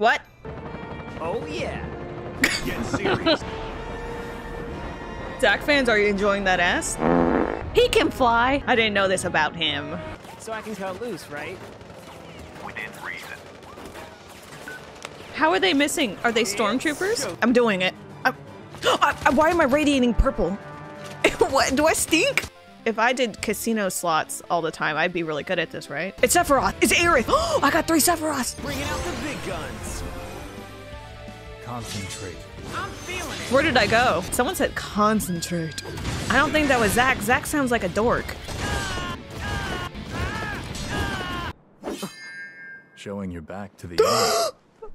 What? Oh yeah. Get serious. Zack fans, are you enjoying that ass? He can fly. I didn't know this about him. So I can cut loose, right? Within reason. How are they missing? Are they stormtroopers? I'm doing it. Why am I radiating purple? What? Do I stink? If I did casino slots all the time, I'd be really good at this, right? It's Sephiroth! It's Aerith! Oh, I got 3 Sephiroths! Bringing out the big guns! Concentrate. I'm feeling it. Where did I go? Someone said concentrate. I don't think that was Zack. Zack sounds like a dork. Showing your back to the enemy.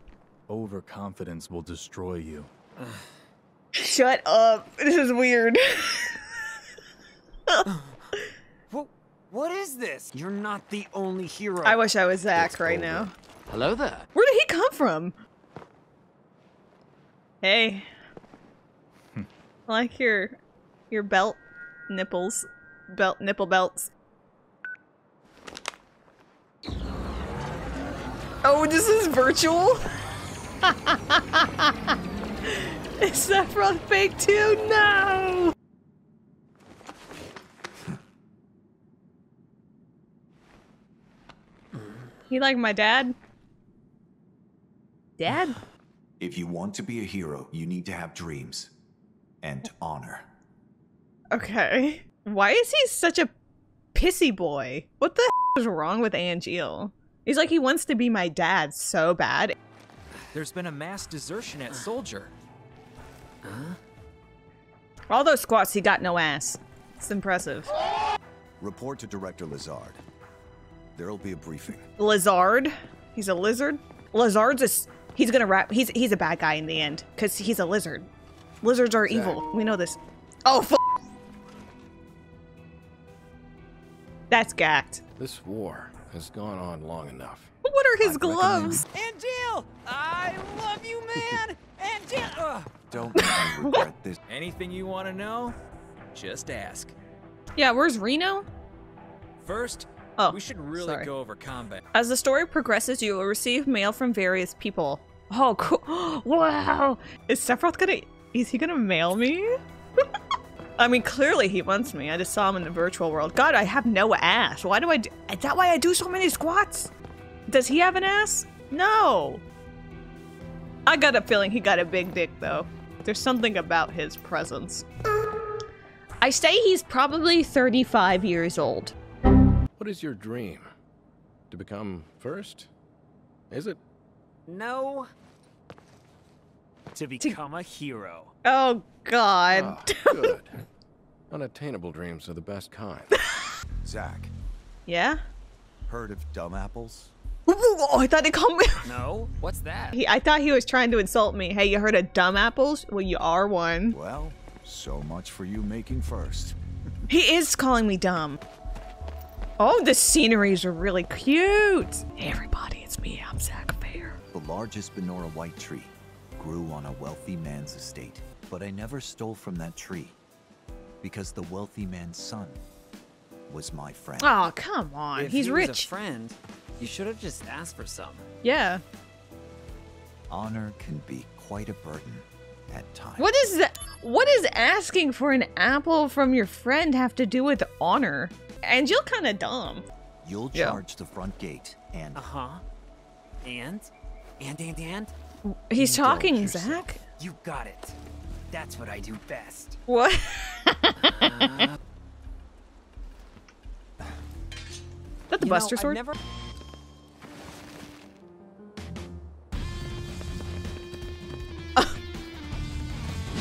Overconfidence will destroy you. Shut up. This is weird. What is this? You're not the only hero. I wish I was Zack right now. Hello there. Where did he come from? Hey. I like your belt nipples. Nipple belts. Oh, this is virtual? Is that from fake too? No! You like my dad? Dad? If you want to be a hero, you need to have dreams. And honor. Okay. Why is he such a pissy boy? What the h** is wrong with Angeal? He's like, he wants to be my dad so bad. There's been a mass desertion at Soldier. Huh? All those squats, he got no ass. It's impressive. Report to Director Lazard. There'll be a briefing. Lazard? He's a lizard? Lazard's a... He's gonna rap. He's a bad guy in the end. Because he's a lizard. Lizards are evil. We know this. Oh, f***. That's Gackt. This war has gone on long enough. What are his gloves? Angeal! I love you, man! Angeal! Don't regret this. Anything you want to know? Just ask. Yeah, where's Reno? First... Oh, we should really go over combat. As the story progresses, you will receive mail from various people. Oh, cool. Wow. Is Sephiroth gonna... Is he gonna mail me? I mean, clearly he wants me. I just saw him in the virtual world. God, I have no ass. Why do I do... Is that why I do so many squats? Does he have an ass? No. I got a feeling he got a big dick, though. There's something about his presence. I say he's probably 35 years old. What is your dream? To become first? Is it? No. To become a hero. Oh, God. Oh, good. Unattainable dreams are the best kind. Zack. Yeah? Heard of dumb apples? Oh, I thought they called me. No? What's that? I thought he was trying to insult me. Hey, you heard of dumb apples? Well, you are one. Well, so much for you making first. He is calling me dumb. Oh, the sceneries are really cute! Hey everybody, it's me, I'm Zack Fair. The largest Benora white tree grew on a wealthy man's estate, but I never stole from that tree because the wealthy man's son was my friend. Oh, come on, if he's rich. If he was a friend, you should have just asked for some. Yeah. Honor can be quite a burden at times. What is that? What is asking for an apple from your friend have to do with honor? Angeal kind of dumb. You'll charge the front gate and... Uh-huh. And? He's talking, Zack. You got it. That's what I do best. What? Is that the Buster Sword?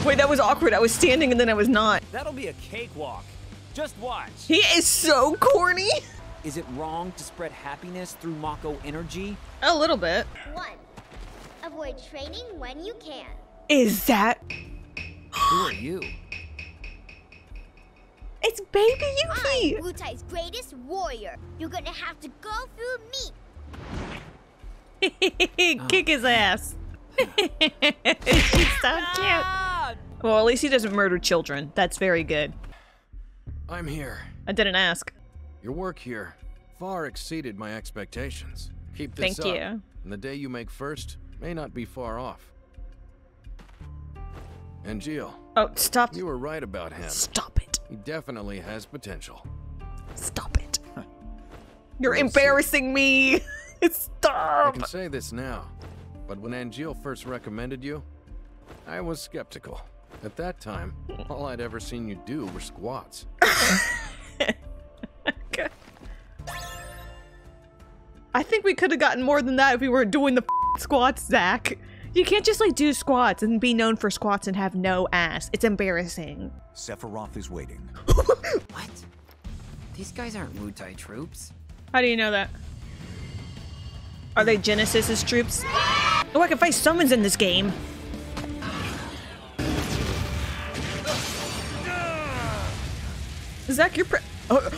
Wait, that was awkward. I was standing and then I was not. That'll be a cakewalk. Just watch. He is so corny. Is it wrong to spread happiness through Mako energy? A little bit. 1. Avoid training when you can. Is that... Who are you? It's Baby Yuffie. I'm Wutai's greatest warrior. You're gonna have to go through me. Kick his ass. She's so cute. Well, at least he doesn't murder children. That's very good. I'm here. I didn't ask. Your work here far exceeded my expectations. Keep this up. Thank you. And the day you make first, may not be far off. Angeal. Oh, stop. You were right about him. Stop it. He definitely has potential. Stop it. You're embarrassing me. Stop. I can say this now, but when Angeal first recommended you, I was skeptical. At that time, all I'd ever seen you do were squats. Okay. I think we could have gotten more than that if we weren't doing the f squats, Zach. You can't just like do squats and be known for squats and have no ass. It's embarrassing. Sephiroth is waiting. What? These guys aren't Wutai troops. How do you know that? Are they Genesis's troops? Oh, I can fight summons in this game. Zach, you're oh.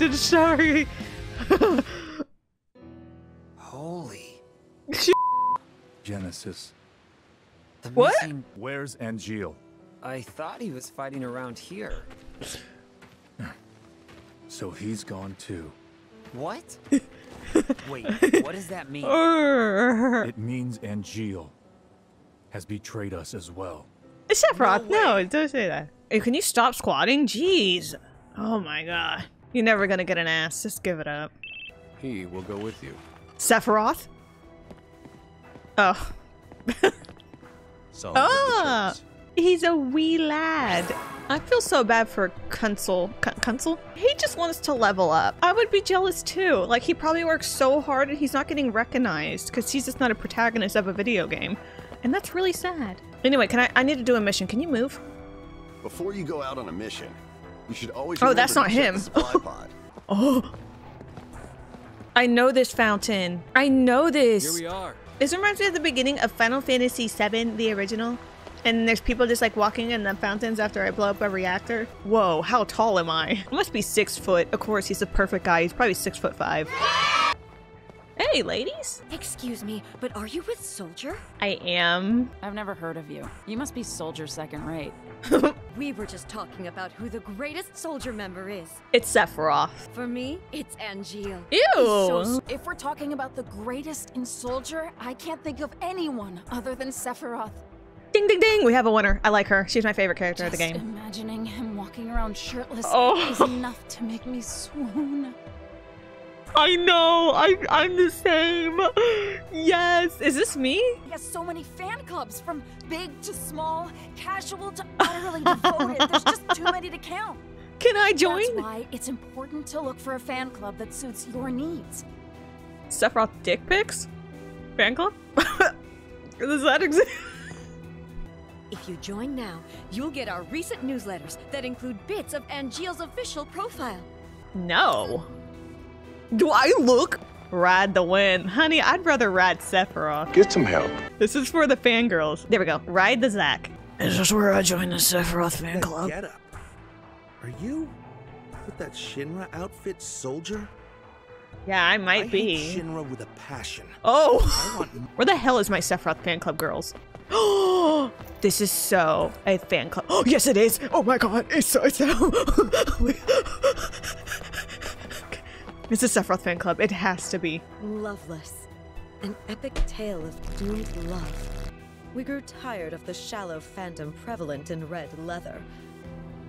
I'm sorry. Holy Genesis. The what? Missing... Where's Angeal? I thought he was fighting around here. So he's gone too. What? Wait, what does that mean? It means Angeal has betrayed us as well. Sephiroth, no, don't say that. Hey, can you stop squatting? Jeez. Oh my god. You're never gonna get an ass. Just give it up. He will go with you. Sephiroth? Oh. Oh! He's a wee lad. I feel so bad for Kunzel. Kunzel? He just wants to level up. I would be jealous too. Like, he probably works so hard and he's not getting recognized because he's just not a protagonist of a video game. And that's really sad. Anyway, can I need to do a mission. Can you move? Before you go out on a mission, you should always remember that's not him. Oh, I know this fountain. I know this. Here we are. This reminds me of the beginning of Final Fantasy VII, the original. And there's people just like walking in the fountains after I blow up a reactor. Whoa, how tall am I? I must be 6 foot. Of course, he's the perfect guy. He's probably 6'5". Hey, ladies. Excuse me, but are you with Soldier? I am. I've never heard of you. You must be Soldier second rate. We were just talking about who the greatest Soldier member is. It's Sephiroth. For me, it's Angeal. Ew. So, if we're talking about the greatest in Soldier, I can't think of anyone other than Sephiroth. Ding, ding, ding. We have a winner. I like her. She's my favorite character of the game. Imagining him walking around shirtless is enough to make me swoon. I know, I'm the same. Yes, is this me? He has so many fan clubs, from big to small, casual to utterly devoted. There's just too many to count. Can I join? That's why it's important to look for a fan club that suits your needs. Sephiroth dick pics? Fan club? Does that exist? If you join now, you'll get our recent newsletters that include bits of Angeal's official profile. No. Do I look? Ride the wind. Honey, I'd rather ride Sephiroth. Get some help. This is for the fangirls. There we go. Ride the Zack. Is this where I join the Sephiroth fan club? Get up. Are you with that Shinra outfit, Soldier? Yeah, I might be. Hate Shinra with a passion. Oh! Where the hell is my Sephiroth fan club, girls? Oh! This is so a fan club. Oh, yes it is! Oh my god, it's so. It's a Sephiroth fan club. It has to be. Loveless. An epic tale of doomed love. We grew tired of the shallow fandom prevalent in red leather.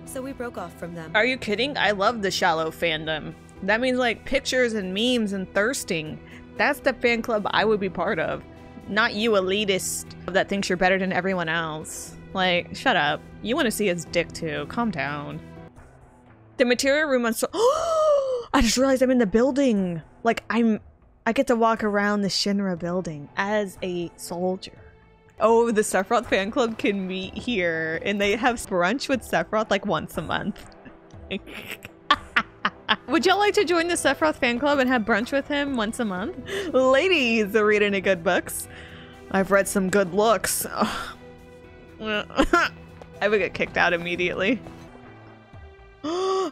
So we broke off from them. Are you kidding? I love the shallow fandom. That means like pictures and memes and thirsting. That's the fan club I would be part of. Not you elitist that thinks you're better than everyone else. Like, shut up. You want to see his dick too. Calm down. The material room on I just realized I'm in the building. Like I get to walk around the Shinra building as a soldier. Oh, the Sephiroth fan club can meet here and they have brunch with Sephiroth like once a month. Would y'all like to join the Sephiroth fan club and have brunch with him once a month? Ladies, read any good books? I've read some good looks. I would get kicked out immediately. Oh.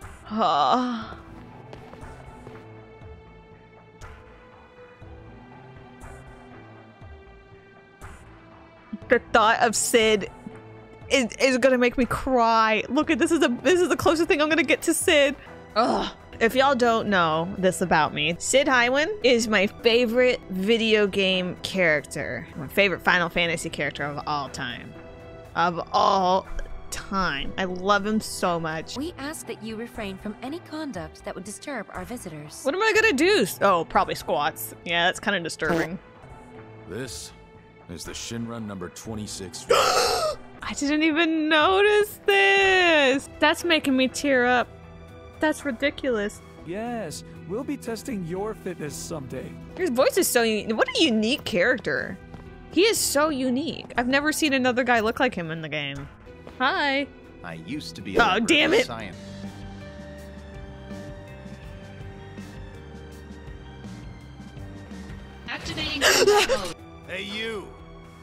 The thought of Cid is gonna make me cry. Look at this is the closest thing I'm gonna get to Cid. Ugh. If y'all don't know this about me, Cid Highwind is my favorite video game character. My favorite Final Fantasy character of all time. I love him so much. We ask that you refrain from any conduct that would disturb our visitors. What am I gonna do? Oh, probably squats. Yeah, that's kind of disturbing. This is the Shinra number 26. I didn't even notice this. That's making me tear up. That's ridiculous. Yes, we'll be testing your fitness someday. His voice is so unique. What a unique character. He is so unique. I've never seen another guy look like him in the game. Hi. I used to be a oh, damn it. Science. Activating mode. Hey you.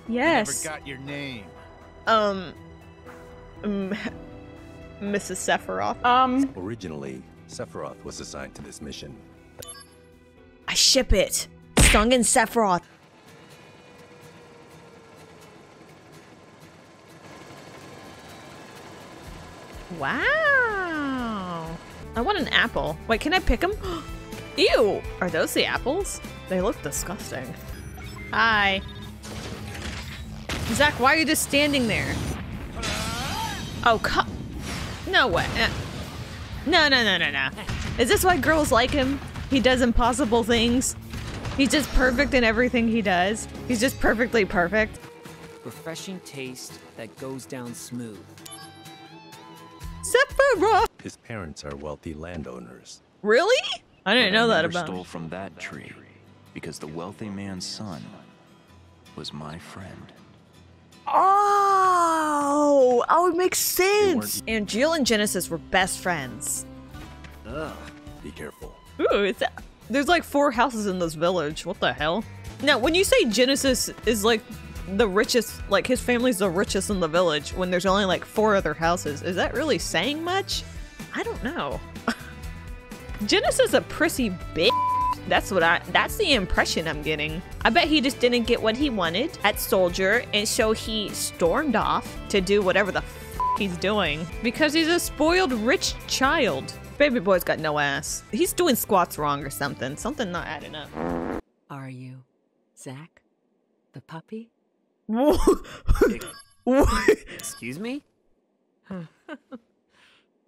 Yes. I never got your name. Mrs. Sephiroth. Originally, Sephiroth was assigned to this mission. I ship it. Sung in Sephiroth. Wow. I want an apple. Wait, can I pick them? Ew. Are those the apples? They look disgusting. Hi. Zack, why are you just standing there? Oh, come. No way. No, no, no, no, no. Is this why girls like him? He does impossible things. He's just perfect in everything he does. He's just perfectly perfect. Refreshing taste that goes down smooth. Sephiroth! His parents are wealthy landowners. Really? I didn't know that about him. Stole from that tree because the wealthy man's son was my friend. Oh! Oh, it makes sense! Angeal and Genesis were best friends. Ugh. Be careful. Ooh, it's there's like 4 houses in this village. What the hell? Now, when you say Genesis is like the richest, like his family's the richest in the village when there's only like 4 other houses, is that really saying much? I don't know. Genesis a prissy bitch. That's the impression I'm getting. I bet he just didn't get what he wanted at Soldier, and so he stormed off to do whatever the f he's doing because he's a spoiled rich child. Baby boy's got no ass. He's doing squats wrong or something. Something not adding up. Are you Zack, the puppy? Excuse me?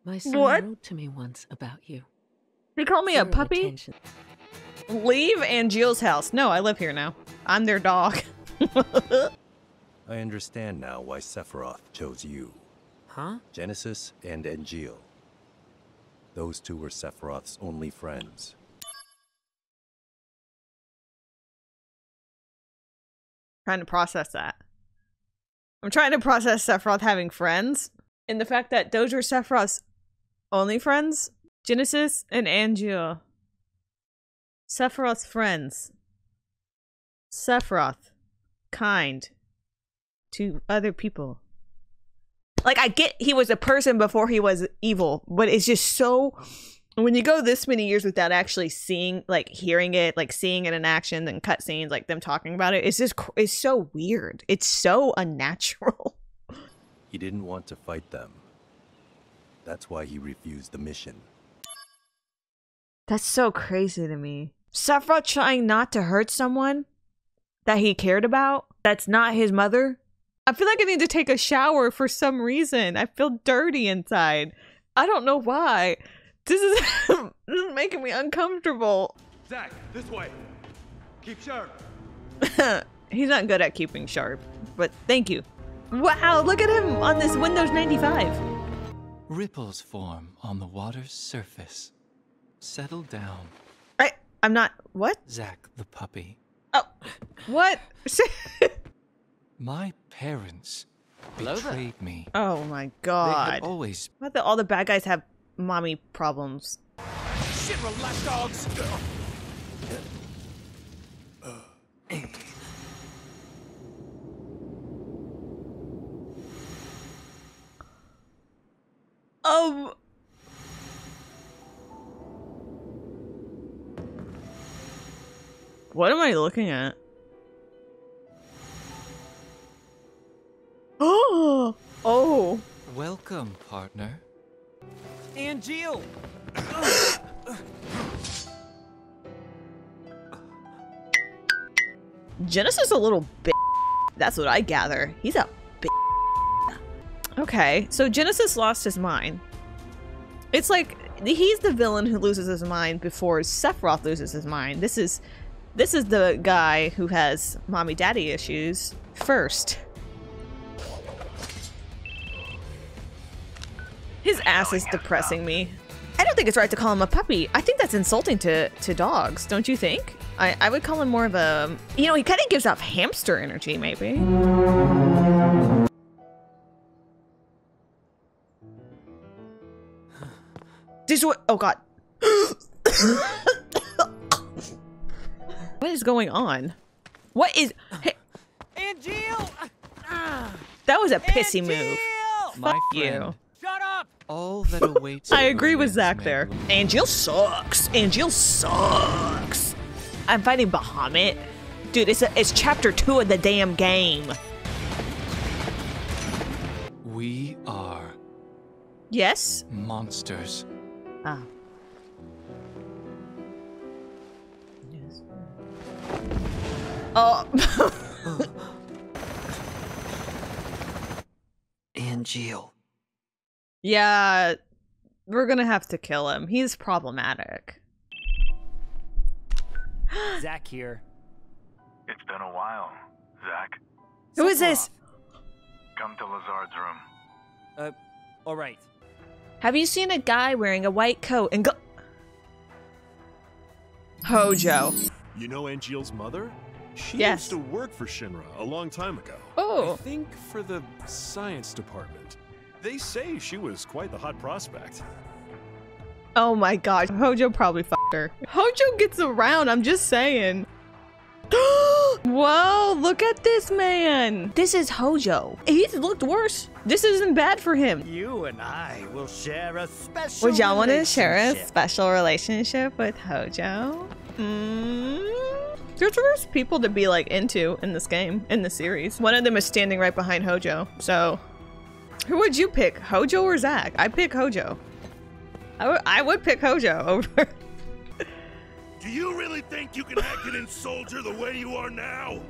My son wrote to me once about you. You call me a puppy? Attention. Leave Angeal's house. No, I live here now. I'm their dog. I understand now why Sephiroth chose you. Huh? Genesis and Angeal. Those two were Sephiroth's only friends. Trying to process that. I'm trying to process Sephiroth having friends. And the fact that those were Sephiroth's only friends? Genesis and Angeal. Sephiroth's friends. Sephiroth. Kind. To other people. Like, I get he was a person before he was evil, but it's just so... When you go this many years without actually seeing, like, hearing it, like, seeing it in action and cutscenes, like, them talking about it, it's just... It's so weird. It's so unnatural. He didn't want to fight them. That's why he refused the mission. That's so crazy to me. Sephiroth trying not to hurt someone that he cared about, that's not his mother. I feel like I need to take a shower for some reason. I feel dirty inside. I don't know why. This is making me uncomfortable. Zack, this way. Keep sharp. He's not good at keeping sharp, but thank you. Wow, look at him on this Windows 95. Ripples form on the water's surface. Settle down. I'm not. What? Zack the puppy. Oh, what? My parents betrayed me. Oh my god. They had always. Why do all the bad guys have mommy problems? Shit, relax, dogs. What am I looking at? Angeal! Genesis a little bitch. That's what I gather. He's a bitch. Okay, so Genesis lost his mind. It's like, he's the villain who loses his mind before Sephiroth loses his mind. This is the guy who has mommy daddy issues first. His ass is depressing me. I don't think it's right to call him a puppy. I think that's insulting to dogs, don't you think? I would call him more of a... You know, he kind of gives off hamster energy, maybe. Oh, God. What is going on? What is... Hey. Angeal! That was a pissy move. Fuck you. Shut up! All that awaits. I agree with Zack there. Angeal sucks. Angeal sucks. I'm fighting Bahamut. Dude, it's chapter 2 of the damn game. We are... Yes? Monsters. Ah. Yes. Oh. Angeal. Yeah, we're gonna have to kill him. He's problematic. Zack here. It's been a while, Zack. Who is this? Come to Lazard's room. All right. Have you seen a guy wearing a white coat and go? Hojo. You know Angeal's mother? She used to work for Shinra a long time ago. Oh. I think for the science department. They say she was quite the hot prospect. Oh my gosh, Hojo probably fucked her. Hojo gets around, I'm just saying. Whoa, look at this man. This is Hojo. He's looked worse. This isn't bad for him. You and I will share a special Would y'all want to share a special relationship with Hojo? There's worse people to be like into in this game, in the series. One of them is standing right behind Hojo, so... Who would you pick, Hojo or Zack? I pick Hojo. I would pick Hojo over. Do you really think you can hack it in Soldier the way you are now?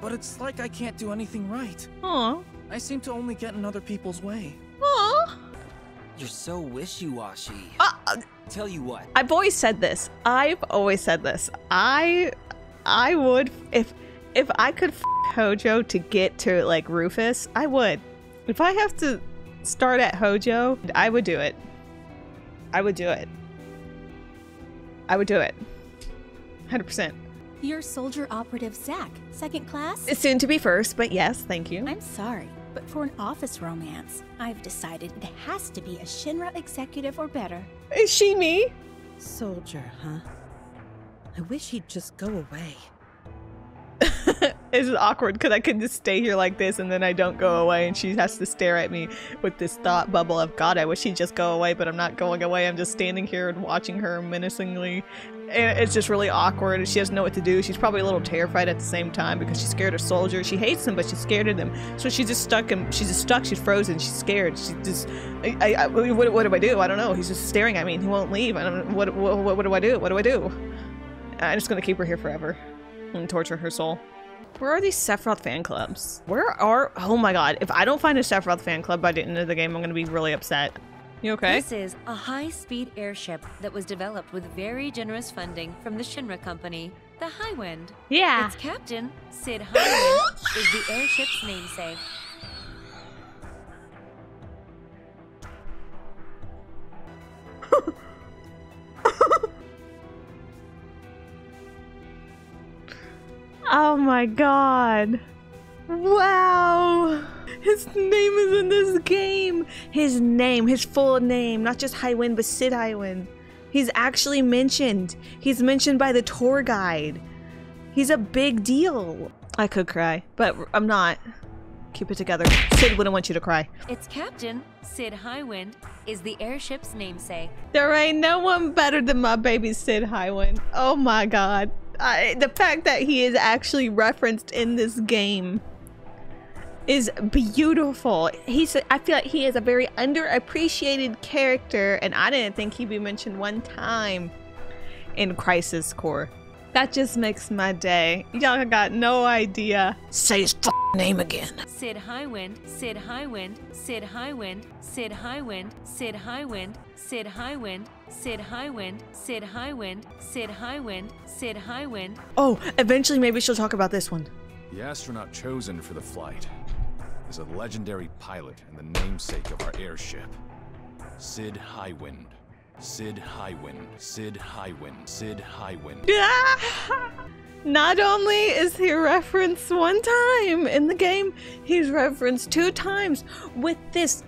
But it's like I can't do anything right. Aww. I seem to only get in other people's way. Aww. You're so wishy-washy. Tell you what. I've always said this. I would if I could f Hojo to get to like Rufus, I would. If I have to start at Hojo, I would do it. I would do it. I would do it. 100%. You're Soldier Operative Zack, second class? It's soon to be first, but yes, thank you. I'm sorry, but for an office romance, I've decided it has to be a Shinra executive or better. Is she me? Soldier, huh? I wish he'd just go away. It's awkward because I could just stay here like this and then I don't go away and she has to stare at me with this thought bubble of God, I wish she'd just go away, but I'm not going away. I'm just standing here and watching her menacingly. And it's just really awkward and she doesn't know what to do. She's probably a little terrified at the same time because she's scared of Soldier. She hates them, but she's scared of them. So she's just stuck and she's just stuck. She's frozen. She's scared. She's just, what do I do? I don't know. He's just staring at me and he won't leave. I don't, what do I do? What do I do? I'm just going to keep her here forever and torture her soul. Where are these Sephiroth fan clubs? Where are- oh my god, if I don't find a Sephiroth fan club by the end of the game, I'm gonna be really upset. You okay? This is a high-speed airship that was developed with very generous funding from the Shinra company, the Highwind. Yeah. Its captain, Cid Highwind, is the airship's namesake. Oh my god. Wow. His name is in this game. His name, his full name, not just Highwind, but Cid Highwind. He's actually mentioned. He's mentioned by the tour guide. He's a big deal. I could cry, but I'm not. Keep it together. Cid wouldn't want you to cry. Its captain, Cid Highwind, is the airship's namesake. There ain't no one better than my baby Cid Highwind. Oh my god. The fact that he is actually referenced in this game is beautiful. He's, I feel like he is a very underappreciated character, and I didn't think he'd be mentioned one time in Crisis Core. That just makes my day. Y'all got no idea. Say his f***ing name again. Cid Highwind, Cid Highwind, Cid Highwind, Cid Highwind, Cid Highwind, Cid Highwind, Cid Highwind, Cid Highwind, Cid Highwind, Cid Highwind. Oh, eventually maybe she'll talk about this one. The astronaut chosen for the flight is a legendary pilot and the namesake of our airship, Cid Highwind. Cid Highwind, Cid Highwind, Cid Highwind. Not only is he referenced one time in the game, he's referenced two times with this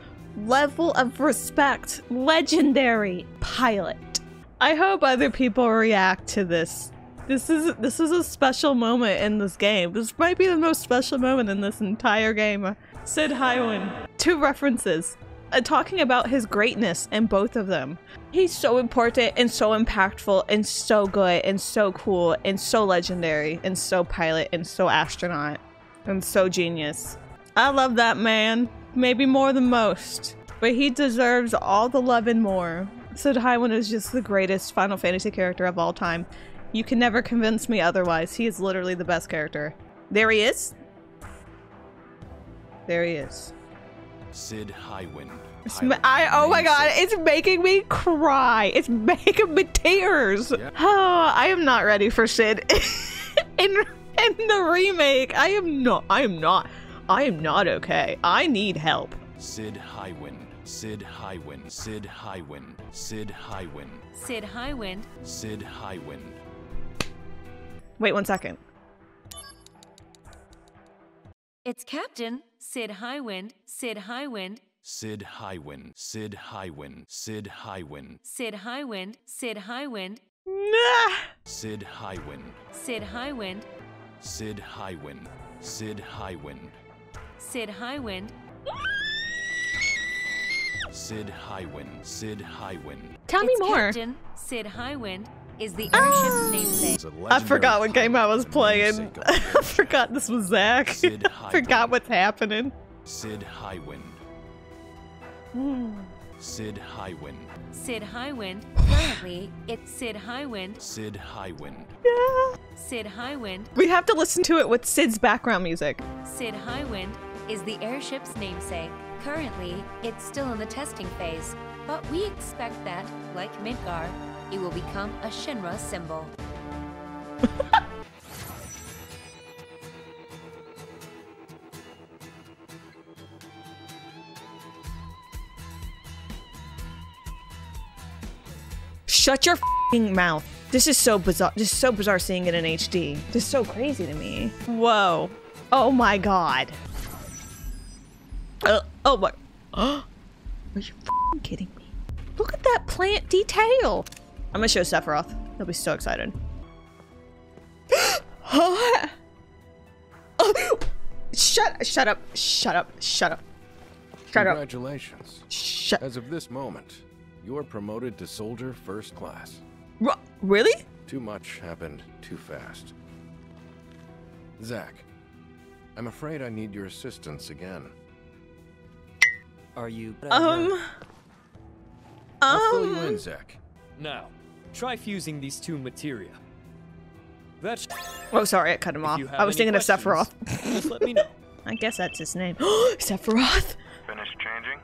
level of respect. Legendary pilot. I hope other people react to this. This is a special moment in this game. This might be the most special moment in this entire game. Cid Highwind. Two references. Talking about his greatness in both of them. He's so important and so impactful and so good and so cool and so legendary and so pilot and so astronaut and so genius. I love that man, maybe more than most, but he deserves all the love and more. Cid Highwind is just the greatest Final Fantasy character of all time. You can never convince me otherwise. He is literally the best character. There he is. There he is. Cid Highwind. Oh my god, it's making me cry. It's making me tears. Yeah. Oh, I am not ready for Cid in the remake. I am not okay. I need help. Cid Highwind. Cid Highwind. Cid Highwind. Cid Highwind. Cid Highwind. Cid Highwind. Wait one second. It's Captain Cid Highwind, Cid Highwind, Cid Highwind, Cid Highwind, Cid Highwind, Cid Highwind, Cid Highwind, nah. Cid Highwind, Cid Highwind, Cid Highwind, Cid Highwind, Cid Highwind, Cid Highwind, Cid Highwind. Tell me more. Captain Cid Highwind is the airship's namesake. I forgot what game I was playing. I forgot this was Zack. I forgot what's happening. Cid Highwind. Cid Highwind. Cid Highwind. Currently, it's Cid Highwind. Cid Highwind. Yeah. Cid Highwind. We have to listen to it with Cid's background music. Cid Highwind is the airship's namesake. Currently, it's still in the testing phase, but we expect that, like Midgar, it will become a Shinra symbol. Shut your f***ing mouth. This is so bizarre. This is so bizarre seeing it in HD. This is so crazy to me. Whoa. Oh my god. Oh my. Are you f***ing kidding me? Look at that plant detail. I'm gonna show Sephiroth. He'll be so excited. Oh. Oh. Shut up. Congratulations. Shut up. As of this moment, you're promoted to Soldier First Class. Really? Too much happened too fast. Zack, I'm afraid I need your assistance again. Are you... I'll fill you in, Zack. Now, try fusing these two materia. That's... Oh, sorry, I cut him off. I was thinking of Sephiroth. Let me know. I guess that's his name. Sephiroth! Finished changing?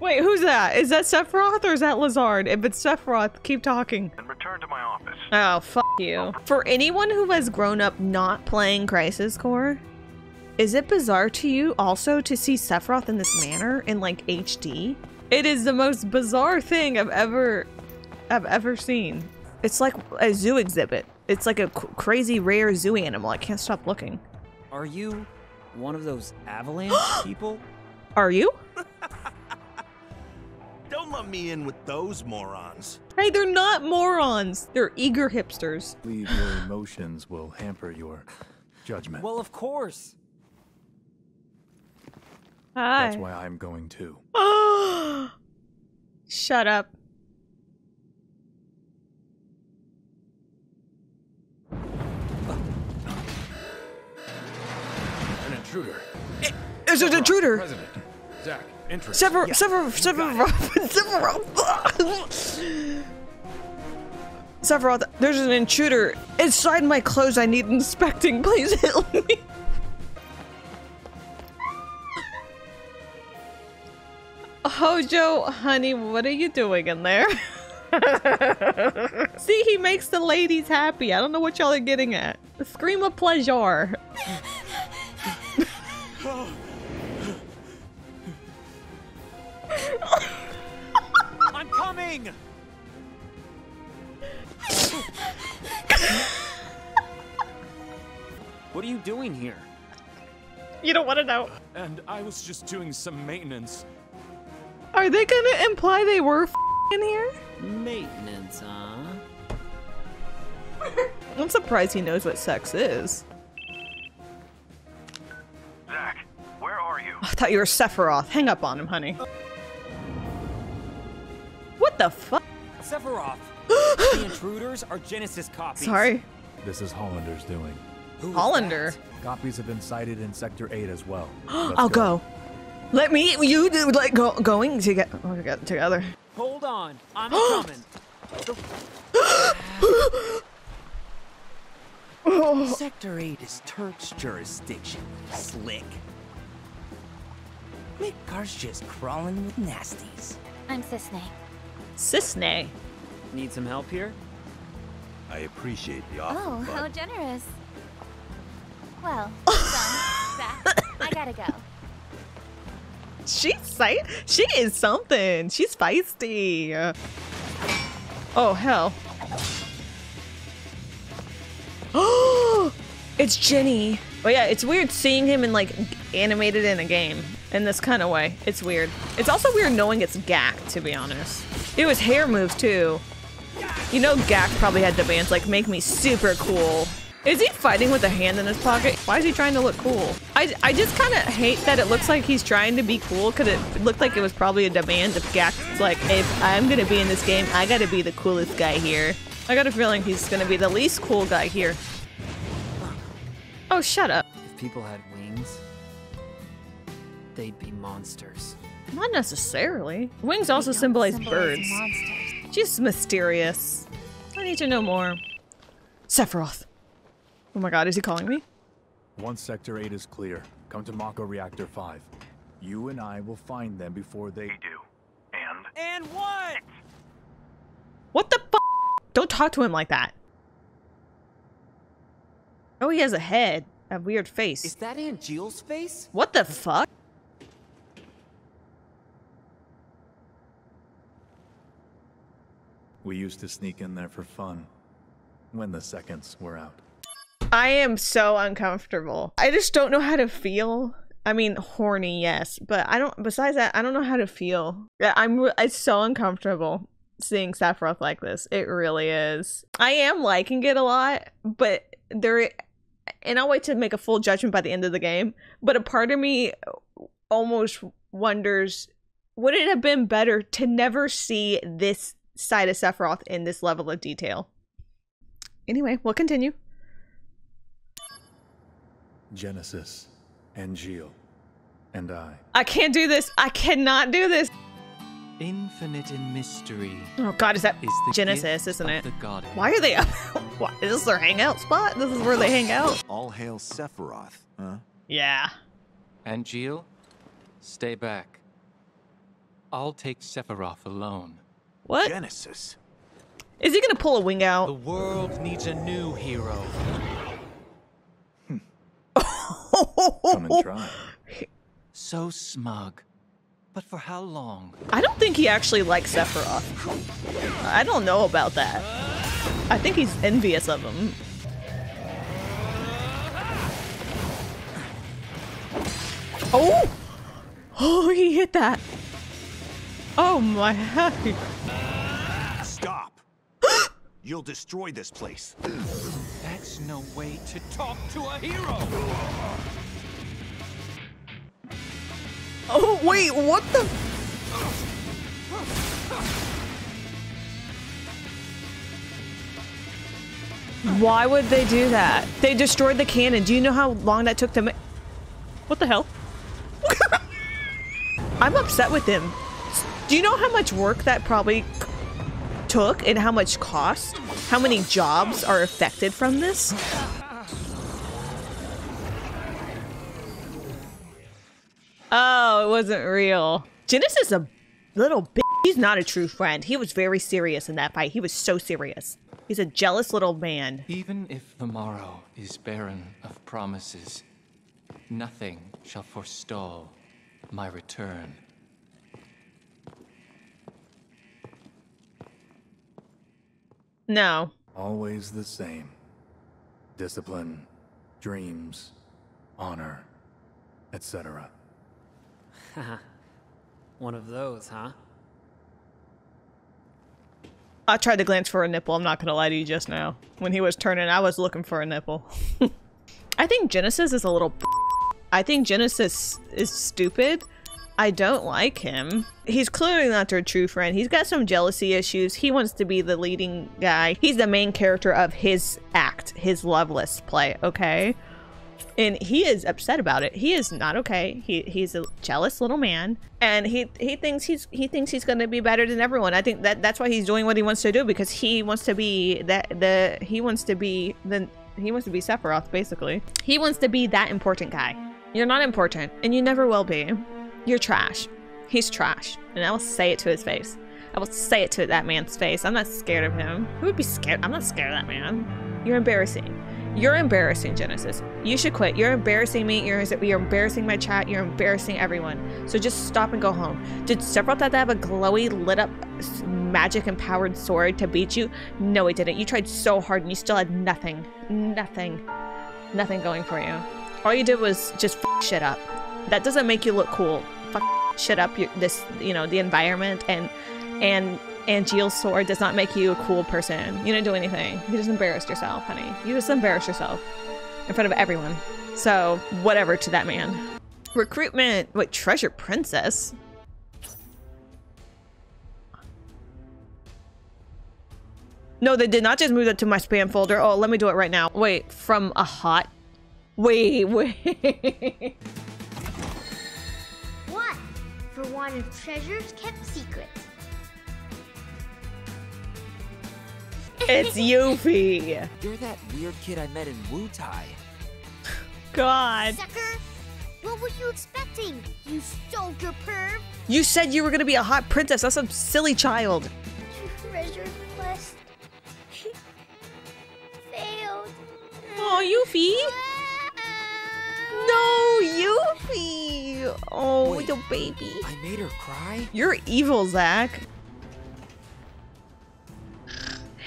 Wait, who's that? Is that Sephiroth or is that Lazard? If it's Sephiroth, keep talking. And return to my office. Oh, f*** you. For anyone who has grown up not playing Crisis Core, is it bizarre to you also to see Sephiroth in this manner in, like, HD? It is the most bizarre thing I've ever seen. It's like a zoo exhibit. It's like a crazy rare zoo animal. I can't stop looking. Are you one of those avalanche people? Are you? Don't let me in with those morons. Hey, they're not morons. They're eager hipsters. I believe your emotions will hamper your judgment. Well, of course. Hi. That's why I'm going too. Oh, shut up. An intruder. There's an intruder. President. Zack, interest. Sephiroth, there's an intruder inside my clothes. I need inspecting. Please help me. Hojo, honey, what are you doing in there? See, he makes the ladies happy. I don't know what y'all are getting at. A scream of pleasure. I'm coming. What are you doing here? You don't want to know. And I was just doing some maintenance. Are they gonna imply they were in here? Maintenance, huh? I'm surprised he knows what sex is. Zack, where are you? I thought you were Sephiroth. Hang up on him, honey. What the fuck? Sephiroth. The intruders are Genesis copies. Sorry. This is Hollander's doing. Who Hollander? Copies have been sighted in Sector 8 as well. I'll go. Let me eat you, dude. Like going to get together. Hold on, I'm coming. Sector 8 is Turks jurisdiction. Slick. Midgar's just crawling with nasties. I'm Cissnei. Cissnei. Need some help here? I appreciate the offer. Oh, how generous. Well, done. Zack, I gotta go. She is something. She's feisty. Oh hell. Oh, it's Jenny. Well, yeah, it's weird seeing him in like animated in a game in this kind of way. It's weird. It's also weird knowing it's Gackt, to be honest. Ew, his hair moves too. You know Gackt probably had demands like make me super cool. Is he fighting with a hand in his pocket? Why is he trying to look cool? I just kind of hate that it looks like he's trying to be cool, because it looked like it was probably a demand of Gackt's like, if I'm going to be in this game, I got to be the coolest guy here. I got a feeling he's going to be the least cool guy here. Oh, shut up. If people had wings, they'd be monsters. Not necessarily. Wings also symbolize birds. Monsters. She's mysterious. I need to know more. Sephiroth. Oh my god, is he calling me? Once Sector 8 is clear, come to Mako Reactor 5. You and I will find them before they do. And what? What the fuck? Don't talk to him like that. Oh, he has a head. A weird face. Is that Angeal's face? What the fuck? We used to sneak in there for fun when the seconds were out. I am so uncomfortable. I just don't know how to feel. I mean, horny, yes, but I don't, besides that, I don't know how to feel. It's so uncomfortable seeing Sephiroth like this. It really is. I am liking it a lot, but there, and I'll wait to make a full judgment by the end of the game, but a part of me almost wonders, would it have been better to never see this side of Sephiroth in this level of detail? Anyway, we'll continue. Genesis, Angeal, and I. I can't do this. I cannot do this. Infinite in mystery. Oh god, is that Genesis, isn't it? Why are they up? What, is this their hangout spot? This is where they hang out. All hail Sephiroth, huh? Yeah. Angeal, stay back. I'll take Sephiroth alone. What? Genesis. Is he gonna pull a wing out? The world needs a new hero. Come and try. So smug, but for how long? I don't think he actually likes Sephiroth. I don't know about that. I think he's envious of him. Oh! Oh, he hit that. Oh my heck. Stop. You'll destroy this place. That's no way to talk to a hero. Oh, wait, what the? Why would they do that? They destroyed the cannon. Do you know how long that took to make? What the hell? I'm upset with him. Do you know how much work that probably took and how much cost? How many jobs are affected from this? Oh, it wasn't real. Genesis is a little bitch. He's not a true friend. He was very serious in that fight. He was so serious. He's a jealous little man. Even if the morrow is barren of promises, nothing shall forestall my return. No. Always the same. Discipline, dreams, honor, etc. Haha. One of those, huh? I tried to glance for a nipple, I'm not gonna lie to you just now. When he was turning, I was looking for a nipple. I think Genesis is a little I think Genesis is stupid. I don't like him. He's clearly not their true friend. He's got some jealousy issues. He wants to be the leading guy. He's the main character of his act, his Loveless play, okay? And he is upset about it. He is not okay. He's a jealous little man, and he thinks he's gonna be better than everyone. I think that's why he's doing what he wants to do, because he wants to be he wants to be Sephiroth, basically. He wants to be that important guy. You're not important, and you never will be. You're trash. He's trash, and I will say it to his face. I will say it to that man's face. I'm not scared of him. Who would be scared? I'm not scared of that man. You're embarrassing. You're embarrassing, Genesis. You should quit. You're embarrassing me. You're embarrassing my chat. You're embarrassing everyone. So just stop and go home. Did Sephiroth have a glowy, lit-up, magic-empowered sword to beat you? No, he didn't. You tried so hard, and you still had nothing. Nothing. Nothing going for you. All you did was just f*** shit up. That doesn't make you look cool. F*** shit up the environment, and Angeal's sword does not make you a cool person. You didn't do anything. You just embarrassed yourself, honey. You just embarrassed yourself in front of everyone. So, whatever to that man. Recruitment. Wait, treasure princess? No, they did not just move that to my spam folder. Oh, let me do it right now. Wait, from a hot... Wait. What? For want of treasures kept secret. It's Yuffie! You're that weird kid I met in Wutai. God. Sucker! What were you expecting, you soldier perv? You said you were gonna be a hot princess. That's some silly child. Your treasure quest failed. Oh, Yuffie! No, Yuffie! Oh, wait, little baby. I made her cry? You're evil, Zack.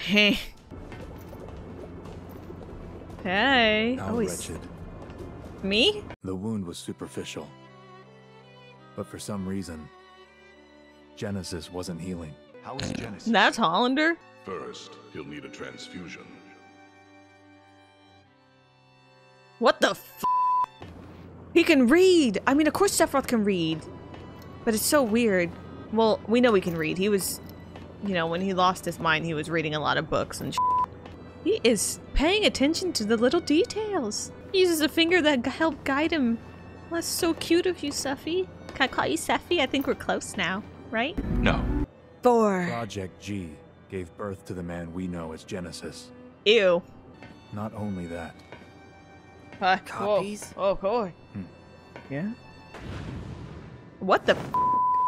Hey. Hey. How wretched. Me? The wound was superficial. But for some reason, Genesis wasn't healing. How is Genesis? That's Hollander? First, he'll need a transfusion. What the f? He can read! I mean, of course Sephiroth can read. But it's so weird. Well, we know he can read. He was... You know, when he lost his mind, he was reading a lot of books and He is paying attention to the little details. He uses a finger that helped guide him. Well, that's so cute of you, Sephi. Can I call you Sephi? I think we're close now, right? No. 4. Project G gave birth to the man we know as Genesis. Ew. Not only that. Copies? Oh, boy. Hmm. Yeah? What the f?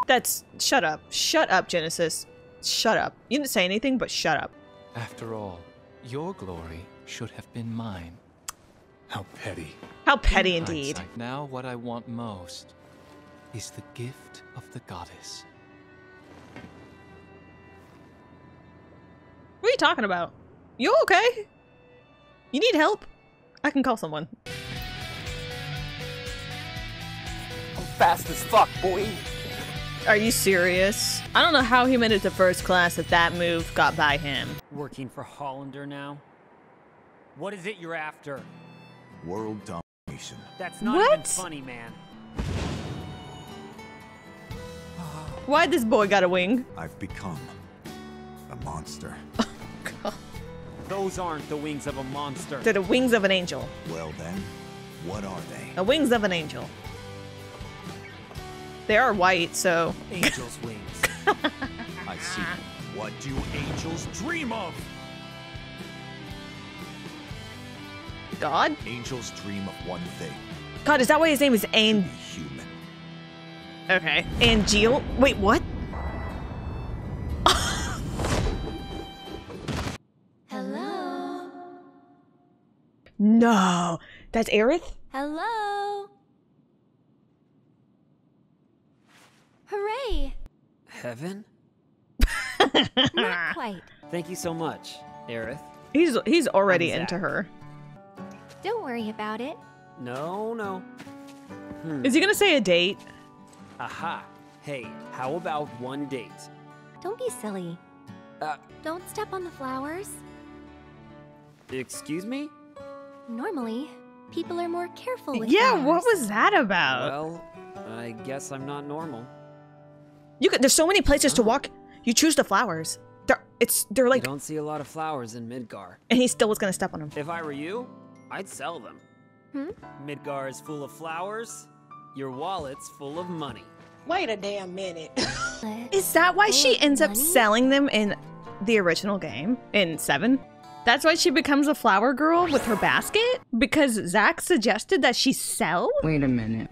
That's... Shut up. Shut up, Genesis. Shut up. You didn't say anything, but shut up. After all, your glory should have been mine. How petty. How petty indeed. Now what I want most is the gift of the goddess. What are you talking about? You okay? You need help? I can call someone. I'm fast as fuck, boy. Are you serious? I don't know how he made it to first class if that move got by him. Working for Hollander now? What is it you're after? World domination. That's not even funny, man. Why'd this boy got a wing? I've become a monster. Oh, God. Those aren't the wings of a monster. They're the wings of an angel. Well then, what are they? The wings of an angel. They are white, so. Angel's wings. I see. What do angels dream of? God? Angels dream of one thing. God, is that why his name is Angel? Human. Okay. Angeal? Wait, what? Hello. No. That's Aerith? Hello. Hooray. Heaven? Not quite. Thank you so much, Aerith. He's already into her. Don't worry about it. No, no. Is he gonna say a date? Aha. Hey, how about one date? Don't be silly. Don't step on the flowers. Excuse me? Normally, people are more careful with flowers. What was that about? Well, I guess I'm not normal. You could, there's so many places to walk. You choose the flowers. They're like. I don't see a lot of flowers in Midgar. And he still was gonna step on them. If I were you, I'd sell them. Hmm? Midgar is full of flowers. Your wallet's full of money. Wait a damn minute. Is that why she ends up selling them in the original game in 7? That's why she becomes a flower girl with her basket? Because Zack suggested that she sell? Wait a minute.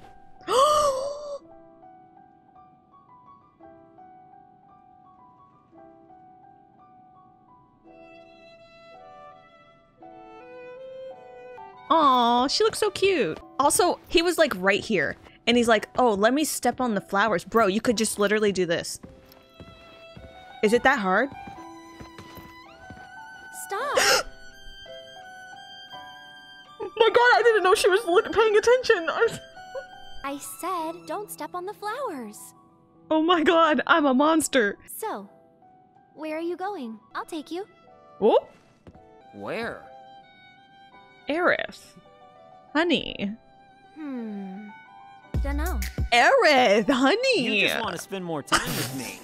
Aw, she looks so cute. Also, he was like right here. And he's like, oh, let me step on the flowers. Bro, you could just literally do this. Is it that hard? Stop. My God, I didn't know she was paying attention. I said, don't step on the flowers. Oh my God, I'm a monster. So, where are you going? I'll take you. Oh? Where? Aerith. Honey. Dunno. Aerith, honey. You just want to spend more time with me.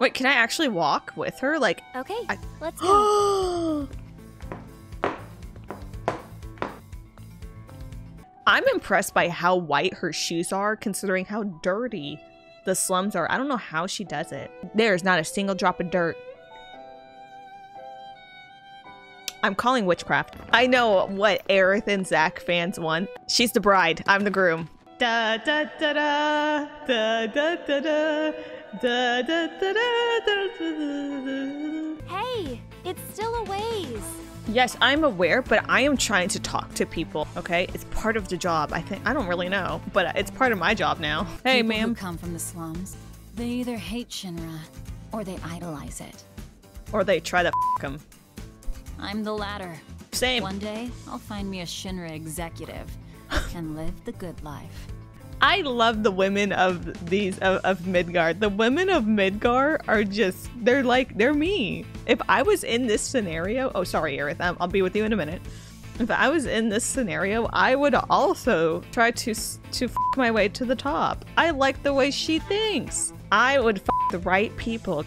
Wait, can I actually walk with her? Like, okay, let's go. I'm impressed by how white her shoes are, considering how dirty the slums are. I don't know how she does it. There's not a single drop of dirt. I'm calling witchcraft. I know what Aerith and Zack fans want. She's the bride. I'm the groom. Da da da da da da da da da da da da. Hey, it's still a ways. Yes, I'm aware, but I am trying to talk to people. Okay, it's part of the job. I think I don't really know, but it's part of my job now. Hey, ma'am. People who come from the slums, they either hate Shinra, or they idolize it, or they try to f*** them. I'm the latter. Same. One day, I'll find me a Shinra executive and live the good life. I love the women of these of Midgar. The women of Midgar are just, they're me. If I was in this scenario, oh, sorry, Aerith, I'll be with you in a minute. If I was in this scenario, I would also try to f my way to the top. I like the way she thinks. I would f the right people.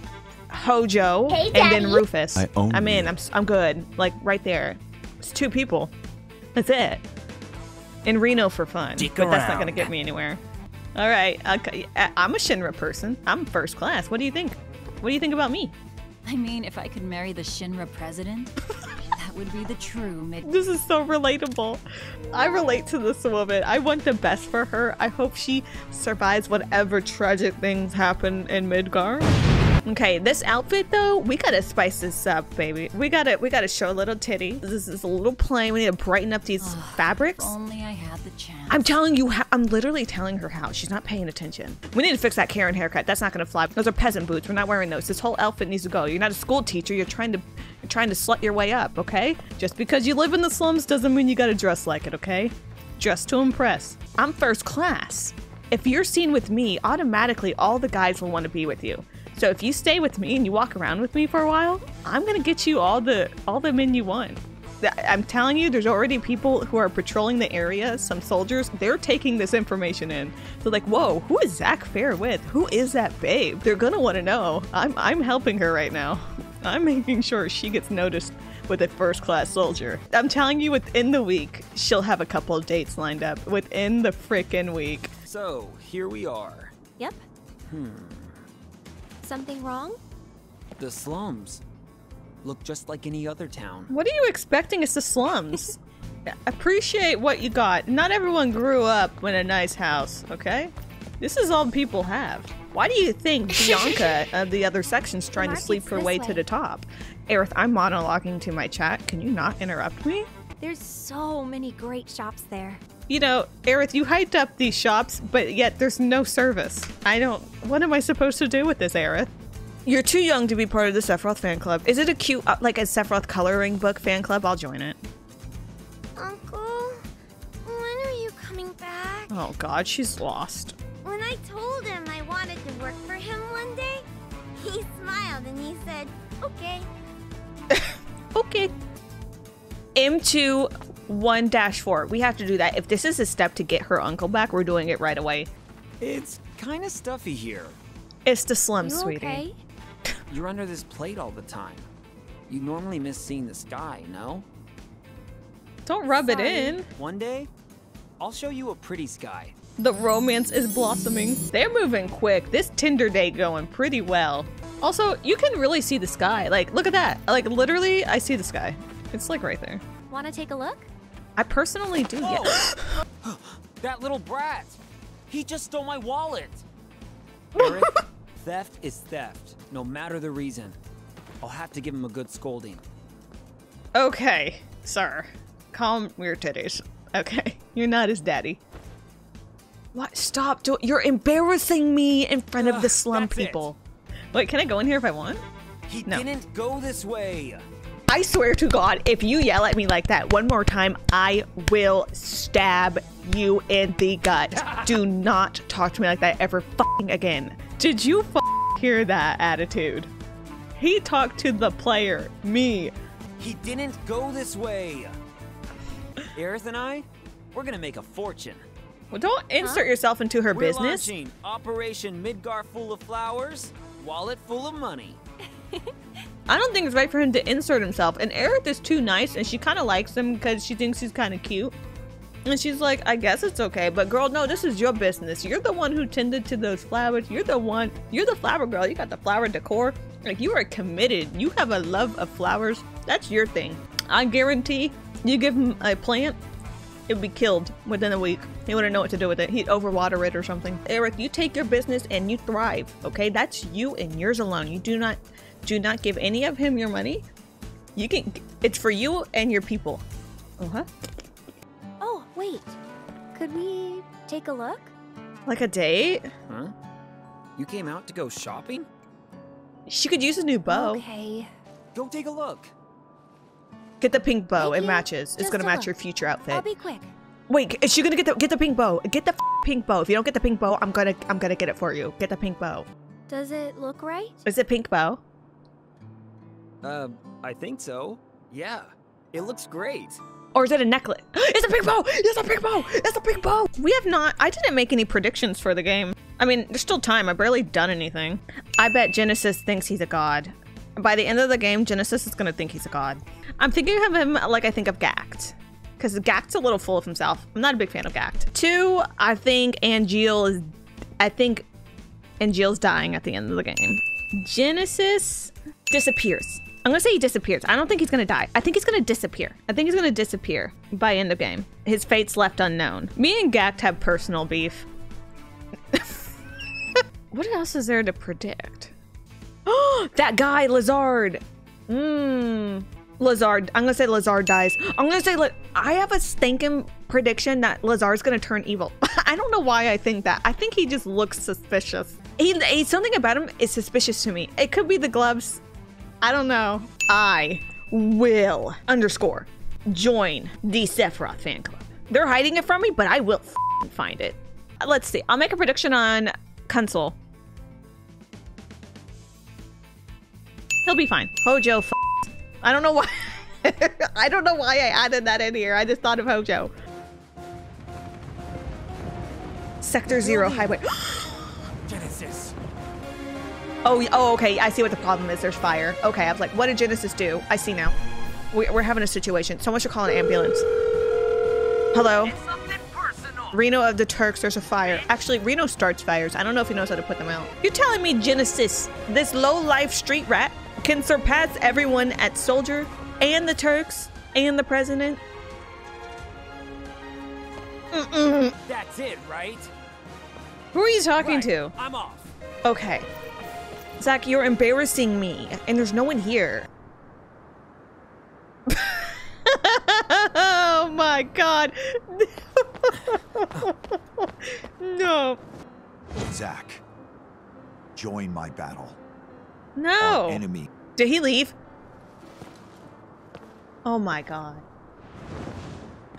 Hojo, hey, and then Rufus. I'm in. I'm good. Like right there. It's 2 people. That's it. And Reno for fun. Dick but around. That's not gonna get me anywhere. All right. Okay. I'm a Shinra person. I'm first class. What do you think? What do you think about me? I mean, if I could marry the Shinra president, that would be the true mid. This is so relatable. I relate to this woman. I want the best for her. I hope she survives whatever tragic things happen in Midgar. Okay, this outfit though, we gotta spice this up, baby. We gotta show a little titty. This is a little plain. We need to brighten up these fabrics. If only I had the chance. I'm telling you, I'm literally telling her how. She's not paying attention. We need to fix that Karen haircut. That's not gonna fly. Those are peasant boots. We're not wearing those. This whole outfit needs to go. You're not a school teacher. You're trying to slut your way up, okay? Just because you live in the slums doesn't mean you gotta dress like it, okay? Dress to impress. I'm first class. If you're seen with me, automatically all the guys will want to be with you. So if you stay with me and you walk around with me for a while, I'm gonna get you all the men you want. I'm telling you, there's already people who are patrolling the area, some soldiers, they're taking this information in. They're like, whoa, who is Zack Fair with? Who is that babe? They're gonna wanna know. I'm helping her right now. I'm making sure she gets noticed with a first-class soldier. I'm telling you, within the week, she'll have a couple of dates lined up. Within the frickin' week. So, here we are. Yep. Something wrong? The slums look just like any other town. What are you expecting? It's the slums. Appreciate what you got. Not everyone grew up in a nice house, okay? This is all people have. Why do you think Bianca of the other section's trying to sleep her way to the top? Aerith, I'm monologuing to my chat. Can you not interrupt me? There's so many great shops there. You know, Aerith, you hyped up these shops, but yet there's no service. I don't... What am I supposed to do with this, Aerith? You're too young to be part of the Sephiroth fan club. Is it a cute, like a Sephiroth coloring book fan club? I'll join it. Uncle, when are you coming back? Oh God, she's lost. When I told him I wanted to work for him one day, he smiled and he said, okay. Okay. M21-4. We have to do that. If this is a step to get her uncle back, we're doing it right away. It's kind of stuffy here. It's the slums, you sweetie. Okay? You're under this plate all the time. You normally miss seeing the sky, no? Don't rub it in. One day, I'll show you a pretty sky. The romance is blossoming. They're moving quick. This Tinder date going pretty well. Also, you can really see the sky. Like, look at that. Like, literally, I see the sky. It's like right there. Wanna take a look? I personally do. Oh. Yeah. That little brat. He just stole my wallet. Aerith, theft is theft, no matter the reason. I'll have to give him a good scolding. Okay, sir. Calm your titties. Okay, you're not his daddy. What? Stop! You're embarrassing me in front of the slum people. Wait, can I go in here if I want? He didn't go this way. I swear to God, if you yell at me like that one more time, I will stab you in the gut. Do not talk to me like that ever fucking again. Did you fucking hear that attitude? He talked to the player, me. He didn't go this way. Aerith and I, we're gonna make a fortune. Well, don't insert yourself into her business. Launching Operation Midgar full of flowers, wallet full of money. I don't think it's right for him to insert himself. And Aerith is too nice, and she kind of likes him because she thinks he's kind of cute. And she's like, I guess it's okay. But girl, no, this is your business. You're the one who tended to those flowers. You're the one. You're the flower girl. You got the flower decor. Like, you are committed. You have a love of flowers. That's your thing. I guarantee you give him a plant, it'd be killed within a week. He wouldn't know what to do with it. He'd overwater it or something. Aerith, you take your business and you thrive, okay? That's you and yours alone. You do not give any of him your money. You can, it's for you and your people. Oh, wait. Could we take a look? Like a date? Huh? You came out to go shopping? She could use a new bow. Okay. Go take a look. Get the pink bow. It matches. It's gonna match your future outfit. I'll be quick. Wait, is she gonna get the pink bow? Get the pink bow. If you don't get the pink bow, I'm gonna get it for you. Get the pink bow. Does it look right? Is it pink bow? I think so. Yeah, it looks great. Or is it a necklace? It's a pink bow! It's a pink bow! It's a pink bow! We have not... I didn't make any predictions for the game. I mean, there's still time. I've barely done anything. I bet Genesis thinks he's a god. By the end of the game, Genesis is gonna think he's a god. I'm thinking of him like I think of Gackt. Because Gackt's a little full of himself. I'm not a big fan of Gackt. 2, I think Angeal is... I think Angeal's dying at the end of the game. Genesis disappears. I'm gonna say he disappears. I don't think he's gonna die. I think he's gonna disappear. I think he's gonna disappear by end of game. His fate's left unknown. Me and Gackt have personal beef. What else is there to predict? Oh, that guy, Lazard. Lazard. I'm gonna say Lazard dies. I'm gonna say I have a stinking prediction that Lazard's gonna turn evil. I don't know why I think that. I think he just looks suspicious. He something about him is suspicious to me. It could be the gloves. I don't know. I will join the Sephiroth fan club. They're hiding it from me, but I will find it. Let's see. I'll make a prediction on Console. He'll be fine. Hojo. I don't know why. I don't know why I added that in here. I just thought of Hojo. Sector 0 Highwind. Genesis. Oh, okay. I see what the problem is. There's fire. Okay, I was like, what did Genesis do? I see now. We're having a situation. Someone should call an ambulance. Hello? It's something personal. Reno of the Turks starts a fire. Actually, Reno starts fires. I don't know if he knows how to put them out. You're telling me Genesis, this low-life street rat, can surpass everyone at Soldier and the Turks and the president? Mm-mm. That's it, right? Who are you talking to? I'm off. Okay. Zack, you're embarrassing me, and there's no one here. Oh my god. No. Zack, join my battle. No. Our enemy. Did he leave? Oh my god.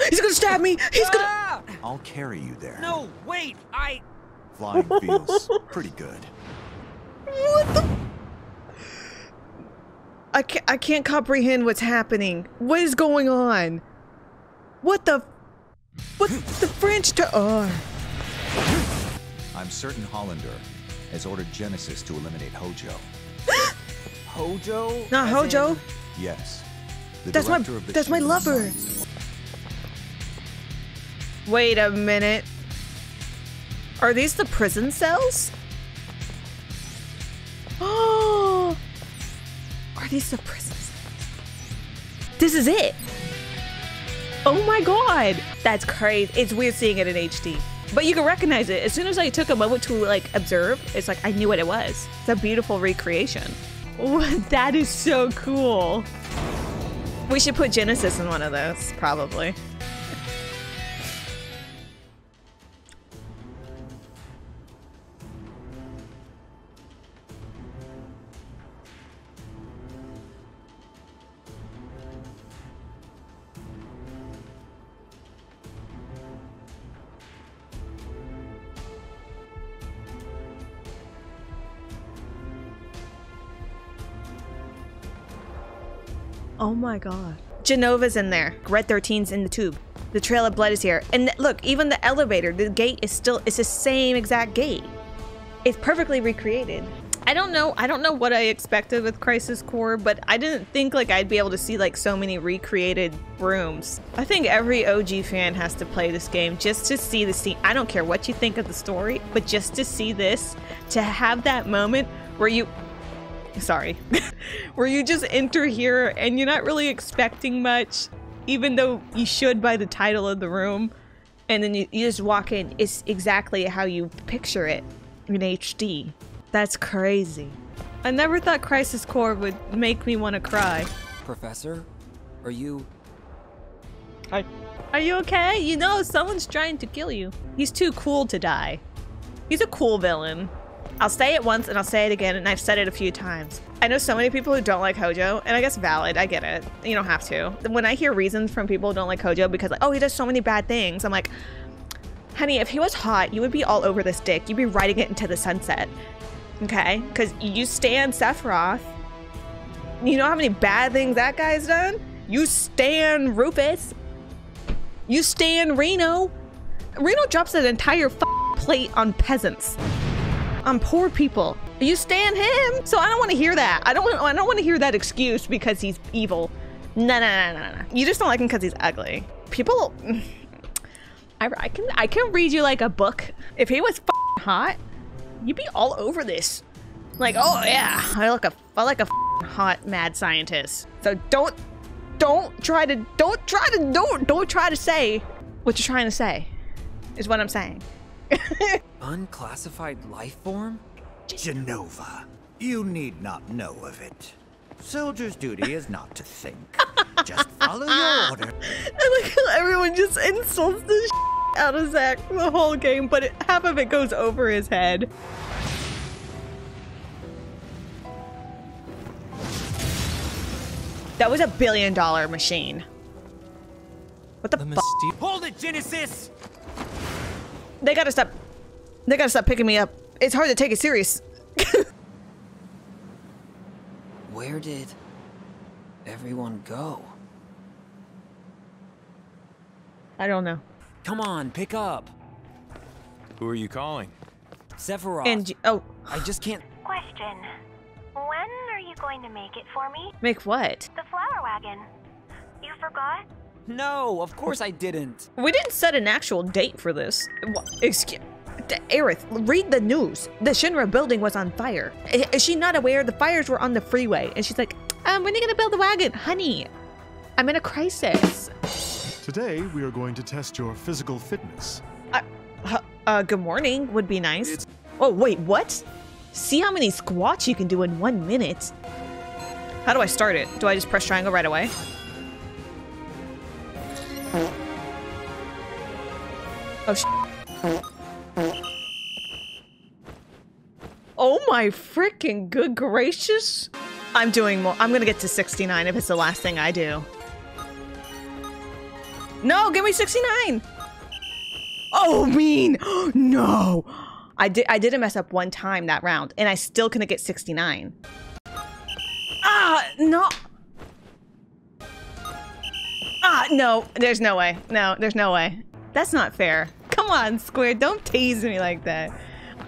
He's gonna stab me! He's gonna... I'll carry you there. No, wait, I... Flying feels pretty good. What the... I can't comprehend what's happening. What is going on? What the French to... Oh. I'm certain Hollander has ordered Genesis to eliminate Hojo. Hojo? Not Hojo? In... Yes. That's my lover. Wait a minute. Are these the prison cells? Oh, are these the prison cells? This is it. Oh my god, that's crazy. It's weird seeing it in HD, but you can recognize it. As soon as I took a moment to like observe, it's like I knew what it was. It's a beautiful recreation. Oh, that is so cool. We should put Genesis in one of those, probably. Oh my god. Genova's in there. Red 13's in the tube. The trail of blood is here. And look, even the elevator, the gate is still, it's the same exact gate. It's perfectly recreated. I don't know what I expected with Crisis Core, but I didn't think like I'd be able to see like so many recreated rooms. I think every OG fan has to play this game just to see the scene. I don't care what you think of the story, but just to see this, to have that moment where you... Sorry. Where you just enter here and you're not really expecting much, even though you should by the title of the room, and then you just walk in. It's exactly how you picture it in HD. That's crazy. I never thought Crisis Core would make me want to cry. Professor, are you... Hi. Are you okay? You know, someone's trying to kill you. He's too cool to die. He's a cool villain. I'll say it once and I'll say it again, and I've said it a few times. I know so many people who don't like Hojo, and I guess valid, I get it. You don't have to. When I hear reasons from people who don't like Hojo because like, oh, he does so many bad things, I'm like, honey, if he was hot, you would be all over this dick. You'd be riding it into the sunset, okay? Because you stand Sephiroth. You know how many bad things that guy's done? You stand Rufus. You stand Reno. Reno drops an entire plate on peasants. On poor people. You stand him, so I don't want to hear that. I don't want to hear that excuse because he's evil. No. You just don't like him because he's ugly. People, I can read you like a book. If he was f***ing hot, you'd be all over this. Like, oh yeah, I like a f***ing hot mad scientist. So don't try to say what you're trying to say, is what I'm saying. Unclassified life form? Jenova. You need not know of it. Soldier's duty is not to think. Just follow your order. I like how everyone just insults the shit out of Zack the whole game, but half of it goes over his head. That was $1 billion machine. What the fuck? Hold it, Genesis! They gotta stop picking me up. It's hard to take it serious. Where did everyone go? I don't know. Come on, pick up. Who are you calling? Sephiroth. And oh, I just can't. Question. When are you going to make it for me? Make what? The flower wagon. You forgot? No, of course I didn't. We didn't set an actual date for this. Excuse me. Aerith, read the news. The Shinra building was on fire. Is she not aware the fires were on the freeway? And she's like, when are you gonna build the wagon? Honey, I'm in a crisis. Today, we are going to test your physical fitness. Good morning would be nice. It's oh, wait, what? See how many squats you can do in 1 minute. How do I start it? Do I just press triangle right away? Oh, sh- Oh my freaking good gracious. I'm doing more. I'm gonna get to 69 if it's the last thing I do. No, give me 69. Oh, mean. No. I didn't mess up one time that round and I still couldn't get 69. Ah, no. Ah, no. There's no way. No, there's no way. That's not fair. Come on, Square. Don't tease me like that.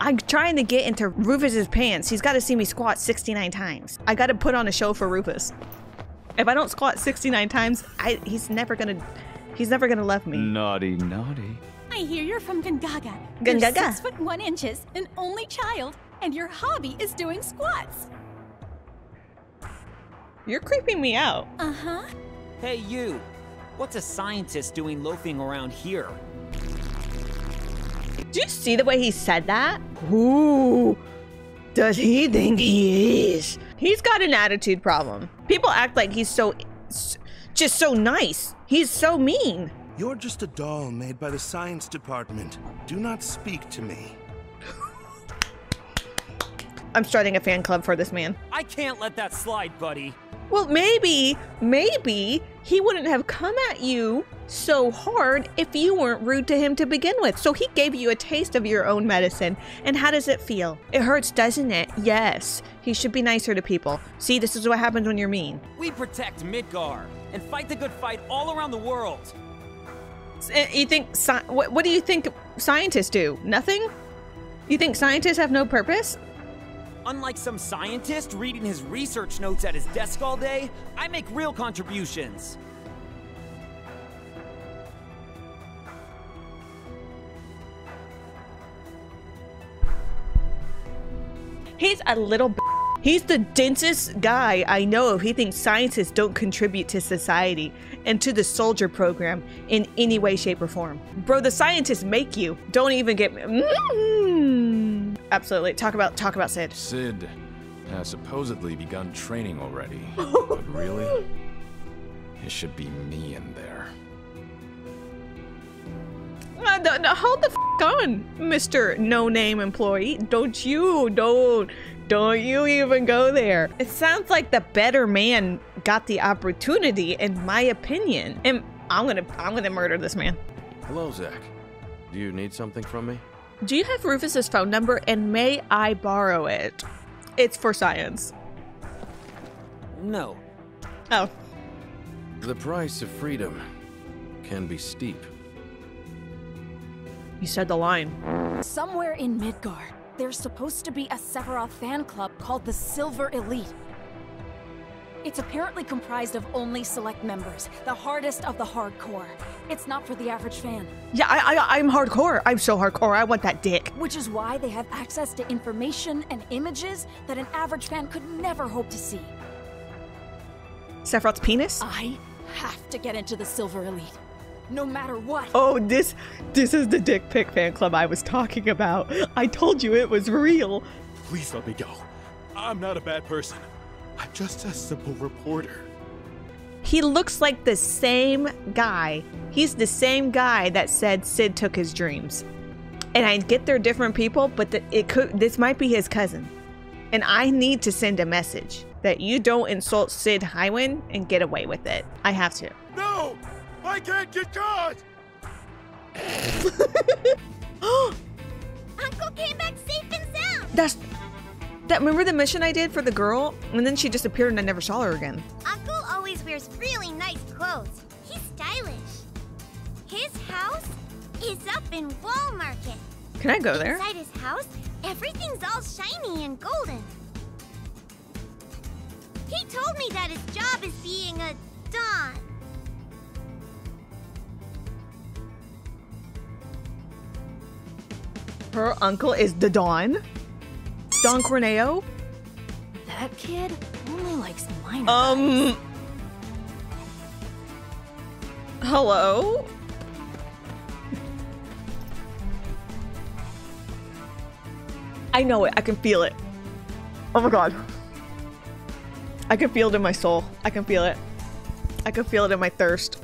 I'm trying to get into Rufus's pants. He's got to see me squat 69 times. I got to put on a show for Rufus. If I don't squat 69 times, he's never gonna love me. Naughty, naughty. I hear you're from Gungaga. Gungaga. You're 6'1" an only child, and your hobby is doing squats. You're creeping me out. Uh-huh. Hey, you. What's a scientist doing loafing around here? Do you see the way he said that? Who does he think he is? He's got an attitude problem. People act like he's just so nice. He's so mean. You're just a doll made by the science department. Do not speak to me. I'm starting a fan club for this man. I can't let that slide, buddy. Well, maybe he wouldn't have come at you so hard if you weren't rude to him to begin with. So he gave you a taste of your own medicine. And how does it feel? It hurts, doesn't it? Yes. He should be nicer to people. See, this is what happens when you're mean. We protect Midgar and fight the good fight all around the world. You think, what do you think scientists do? Nothing? You think scientists have no purpose? Unlike some scientist reading his research notes at his desk all day, I make real contributions. He's a little b. He's the densest guy I know of. He thinks scientists don't contribute to society and to the soldier program in any way, shape, or form. Bro, the scientists make you. Don't even get me. Absolutely. Talk about Cid. Cid has supposedly begun training already, but really, it should be me in there. No, hold the f on, Mr. No-Name Employee. Don't you even go there. It sounds like the better man got the opportunity, in my opinion. And I'm gonna murder this man. Hello, Zack. Do you need something from me? Do you have Rufus's phone number and may I borrow it? It's for science. No. Oh. The price of freedom can be steep. You said the line. Somewhere in Midgar, there's supposed to be a Sephiroth fan club called the Silver Elite. It's apparently comprised of only select members, the hardest of the hardcore. It's not for the average fan. Yeah, I'm hardcore. I'm so hardcore. I want that dick. Which is why they have access to information and images that an average fan could never hope to see. Sephiroth's penis? I have to get into the Silver Elite, no matter what. Oh, this is the dick pic fan club I was talking about. I told you it was real. Please let me go. I'm not a bad person. I'm just a simple reporter. He looks like the same guy. He's the same guy that said Cid took his dreams. And I get they're different people, but this might be his cousin. And I need to send a message that you don't insult Cid Highwind and get away with it. I have to. No, I can't get caught. Uncle came back safe and sound. Remember the mission I did for the girl? And then she disappeared and I never saw her again. Uncle always wears really nice clothes. He's stylish. His house is up in Wall Market. Can I go there? Inside his house, everything's all shiny and golden. He told me that his job is being a don. her uncle is the Don. Don Corneo. That kid only likes minor guys. Hello? I know it. I can feel it. Oh my god. I can feel it in my soul. I can feel it. I can feel it in my thirst.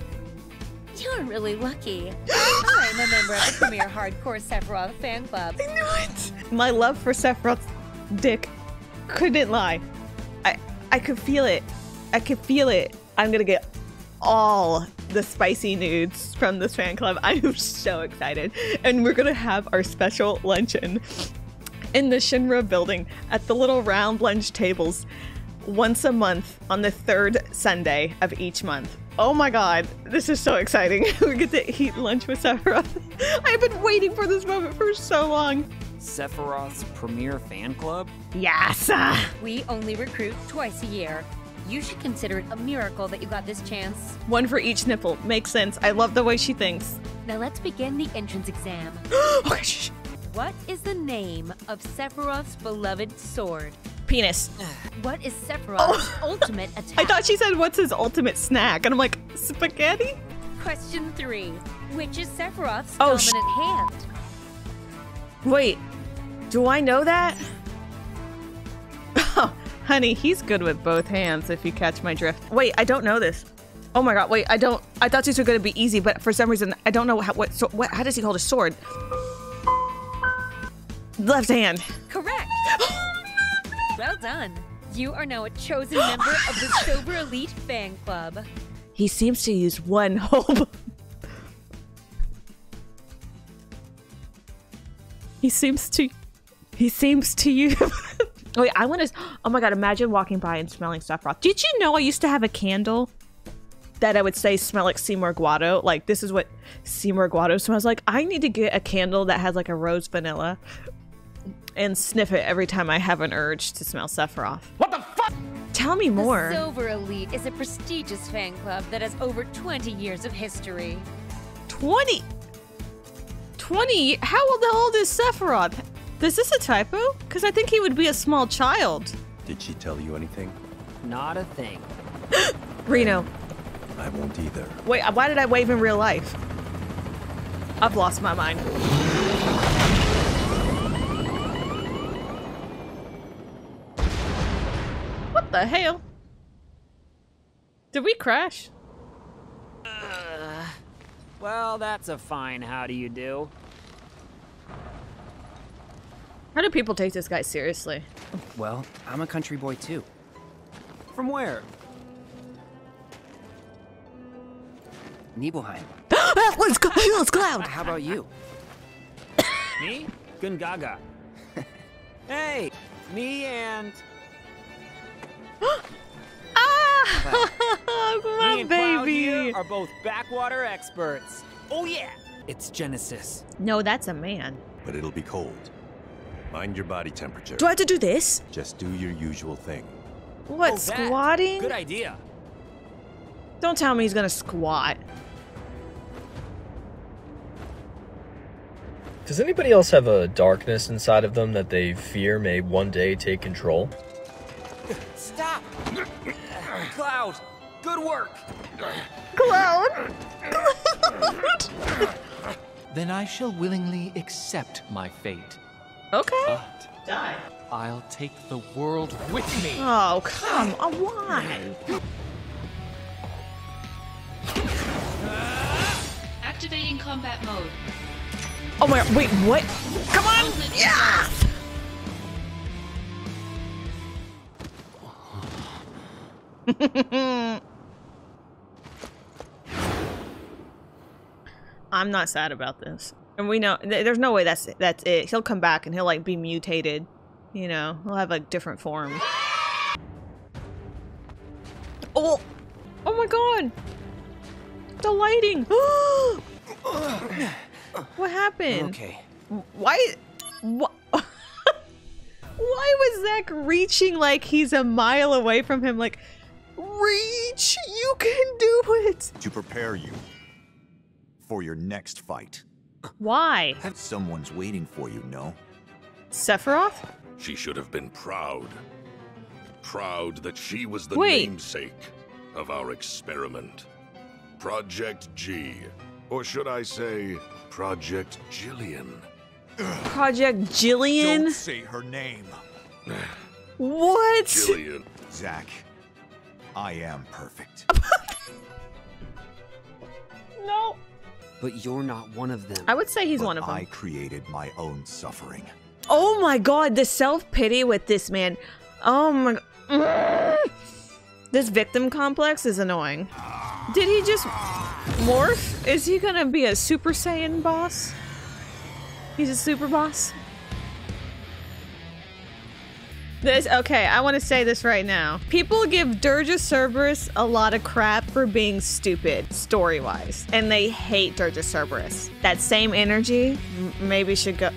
You're really lucky. I'm a member of the premier hardcore Sephiroth fan club. I knew it! My love for Sephiroth's dick couldn't lie. I could feel it. I could feel it. I'm gonna get all the spicy nudes from this fan club. I am so excited. And we're gonna have our special luncheon in the Shinra building at the little round lunch tables once a month on the third Sunday of each month. Oh my god, this is so exciting. We get to eat lunch with Sephiroth. I've been waiting for this moment for so long. Sephiroth's premier fan club? Yes! We only recruit twice a year. You should consider it a miracle that you got this chance. One for each nipple. Makes sense. I love the way she thinks. Now let's begin the entrance exam. Okay, shh. What is the name of Sephiroth's beloved sword? Penis. What is Sephiroth's ultimate attack? I thought she said, what's his ultimate snack? And I'm like, spaghetti? Question 3. Which is Sephiroth's dominant hand? Wait, do I know that? Oh, honey, he's good with both hands, if you catch my drift. Wait, I don't know this. Oh my god, wait, I don't. I thought these were going to be easy, but for some reason, I don't know what how does he hold his sword? Left hand. Correct. Well done. You are now a chosen member of the Silver Elite fan club. He seems to use one whole... He seems to use... Wait, I want to... Oh my god, imagine walking by and smelling Sephiroth. Did you know I used to have a candle that I would say smell like Seymour Guado? Like, this is what Seymour Guado smells like. I need to get a candle that has like a rose vanilla and sniff it every time I have an urge to smell Sephiroth. What the fuck? Tell me more. The Silver Elite is a prestigious fan club that has over 20 years of history. 20? How old is Sephiroth? Is this a typo? Because I think he would be a small child. Did she tell you anything? Not a thing. Reno. I won't either. Wait, why did I wave in real life? I've lost my mind. What the hell? Did we crash? Well, that's a fine how do you do. How do people take this guy seriously? Well, I'm a country boy too. From where? Nibelheim. It's Cloud! How about you? Me? Gungaga. Hey! Me and... My me baby! And Cloud are both backwater experts. Oh yeah! It's Genesis. No, that's a man. But it'll be cold. Mind your body temperature. Do I have to do this? Just do your usual thing. What, squatting? Good idea. Don't tell me he's gonna squat. Does anybody else have a darkness inside of them that they fear may one day take control? Stop! Cloud! Good work! Cloud! Cloud! Then I shall willingly accept my fate. Okay. But die. I'll take the world with me. Oh, come on. Why? Activating combat mode. Oh my god, wait, what? Come on! Yeah! I'm not sad about this, and we know there's no way that's it. He'll come back and he'll like be mutated, you know. He'll have like different forms. Oh my god, the lighting! What happened? Okay. Why? Why was Zack reaching like he's a mile away from him? Like. Reach! You can do it! To prepare you for your next fight. Why? Someone's waiting for you, no? Sephiroth? She should have been proud. Proud that she was the namesake of our experiment. Project G. Or should I say, Project Jillian. Project Jillian? Don't say her name. What? Jillian. Zack, I am perfect. No. But you're not one of them. I would say he's one of them. I created my own suffering. Oh my god, the self-pity with this man. Oh my god. This victim complex is annoying. Did he just morph? Is he gonna be a Super Saiyan boss? He's a super boss? This, okay, I want to say this right now. People give Dirge of Cerberus a lot of crap for being stupid, story-wise. And they hate Dirge of Cerberus. That same energy maybe should go...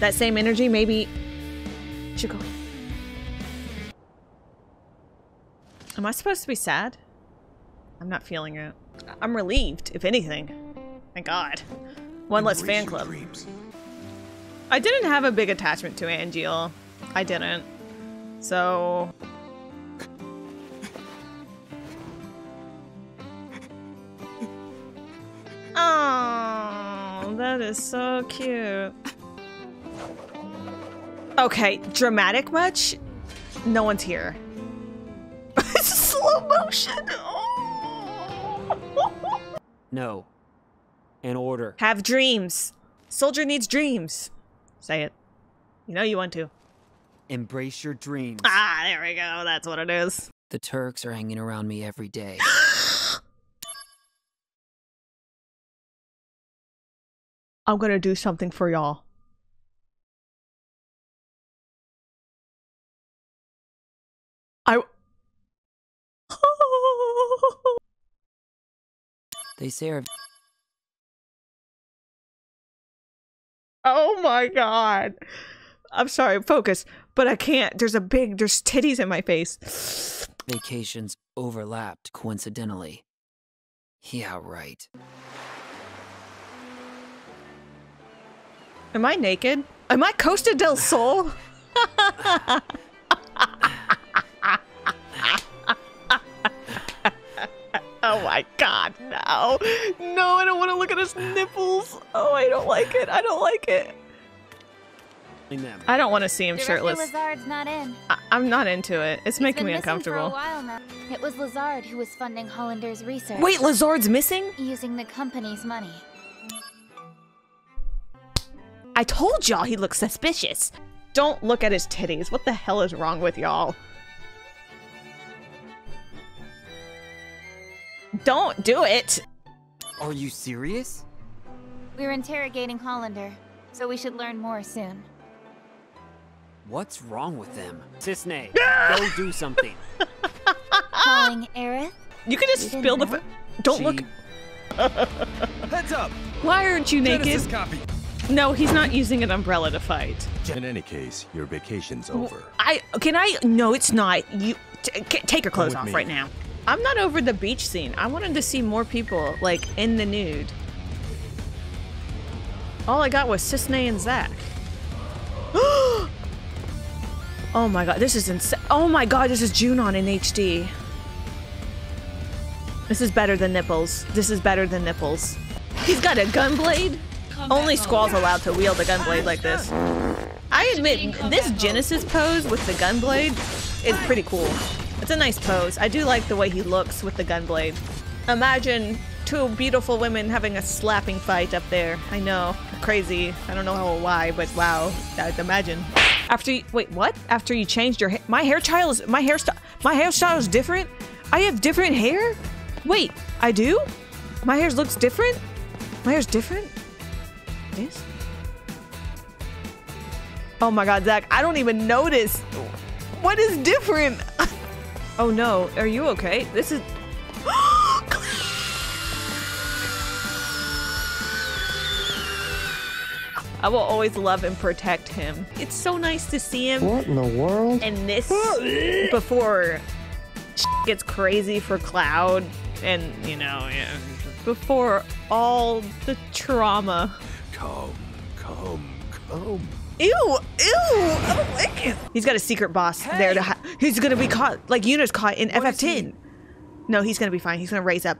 That same energy maybe should go in. Am I supposed to be sad? I'm not feeling it. I'm relieved, if anything. Thank God. One less fan club. Dreams. I didn't have a big attachment to Angeal. I didn't. So... Oh, that is so cute. Okay, dramatic much? No one's here. It's slow motion! Oh. No. In order. Have dreams. Soldier needs dreams. Say it. You know you want to. Embrace your dreams. Ah, there we go. That's what it is. The Turks are hanging around me every day. I'm gonna do something for y'all. They say our... Oh my god. I'm sorry, focus, but I can't. There's titties in my face. Vacations overlapped coincidentally. Yeah, right. Am I naked? Am I Costa del Sol? Oh my god, no. No, I don't want to look at his nipples. Oh, I don't like it. I don't like it. I don't want to see him shirtless. Lazard's not in. I'm not into it. It's making me uncomfortable. It was Lazard who was funding Hollander's research. Wait, Lazard's missing? Using the company's money. I told y'all he looks suspicious. Don't look at his titties. What the hell is wrong with y'all? Don't do it! Are you serious? We're interrogating Hollander, so we should learn more soon. What's wrong with them? Cissnei, go do something. Calling Aerith? You can just spill the... Don't look... Heads up! Why aren't you naked? Copy. No, he's not using an umbrella to fight. In any case, your vacation's over. No, it's not. You... Take your clothes off right now. I'm not over the beach scene. I wanted to see more people, like, in the nude. All I got was Cissnei and Zack. Oh my god, this is insane. Oh my god, this is Junon in HD. This is better than nipples. This is better than nipples. He's got a gunblade? Only Squall's allowed to wield a gunblade like this. I admit, this Genesis pose with the gunblade is pretty cool. It's a nice pose. I do like the way he looks with the gunblade. Imagine two beautiful women having a slapping fight up there. I know. Crazy. I don't know how or why, but wow. I'd imagine. After you- wait, what? After you changed your hair- my hairstyle is different? I have different hair? Wait, I do? My hair looks different? My hair's different? This? Oh my god, Zack, I don't even notice! What is different? Oh no, are you okay? This is... I will always love and protect him. It's so nice to see him. What in the world? And this before gets crazy for Cloud and, you know, yeah. before all the trauma. Come, come, come. Ew, ew, oh, ew. He's got a secret boss there to he's gonna be caught, like Yuna's caught in FF10. No, he's gonna be fine. He's gonna raise up.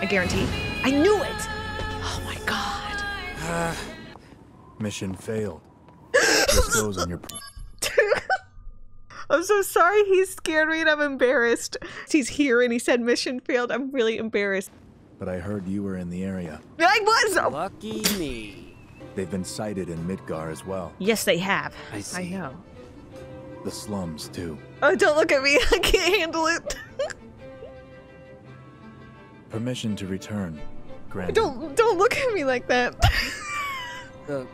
I guarantee. I knew it! Oh my god. Mission failed. This goes on your... I'm so sorry. He scared me and I'm embarrassed. He's here and he said mission failed. I'm really embarrassed. But I heard you were in the area. I was! Lucky me. They've been sighted in Midgar as well. Yes, they have. I see. I know. The slums, too. Oh, don't look at me. I can't handle it. Permission to return. Granted. Don't look at me like that. I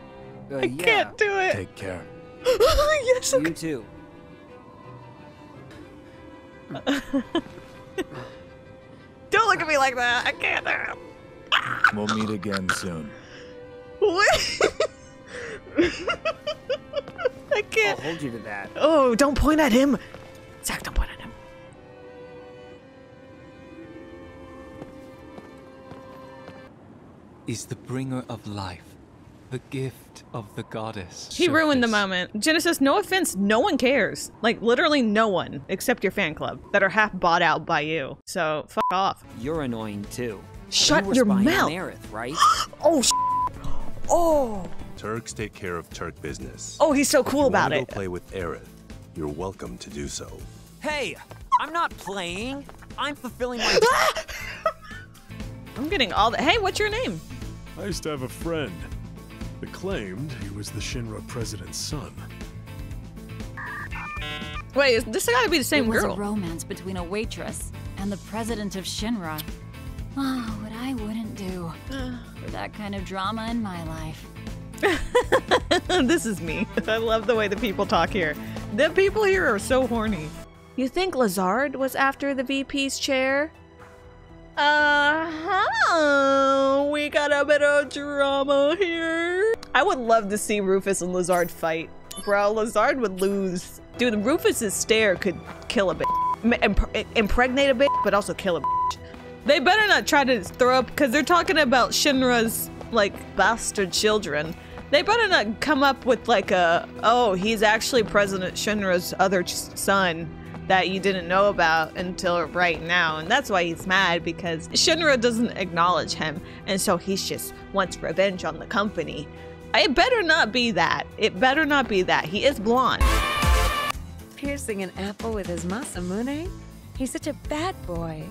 can't do it. Take care. Yes, okay. You too. Don't look at me like that. I can't. We'll meet again soon. What? I can't. I'll hold you to that. Oh, don't point at him. Zack, don't point at him. Is the bringer of life, the gift of the goddess. He ruined the moment. Genesis, no offense, no one cares. Like, literally no one, except your fan club, that are half bought out by you. So, fuck off. You're annoying, too. Shut your mouth. Aerith, right? Oh, oh. Turks take care of Turk business. Oh, he's so cool about it. If you want to go play with Aerith, you're welcome to do so. Hey, I'm not playing. I'm fulfilling my... I'm getting all the... Hey, what's your name? I used to have a friend that claimed he was the Shinra president's son. Wait, this gotta be the same girl. It was a romance between a waitress and the president of Shinra. Oh, what I wouldn't do for that kind of drama in my life. This is me. I love the way the people talk here. The people here are so horny. You think Lazard was after the VP's chair? Uh-huh. We got a bit of drama here. I would love to see Rufus and Lazard fight. Bro, Lazard would lose. Dude, Rufus's stare could kill a bitch. Impregnate a bitch, but also kill a bitch. They better not try to throw up, because they're talking about Shinra's, like, bastard children. They better not come up with, like, a, oh, he's actually President Shinra's other son that you didn't know about until right now, and that's why he's mad, because Shinra doesn't acknowledge him, and so he just wants revenge on the company. It better not be that. It better not be that. He is blonde. Piercing an apple with his Masamune? He's such a bad boy.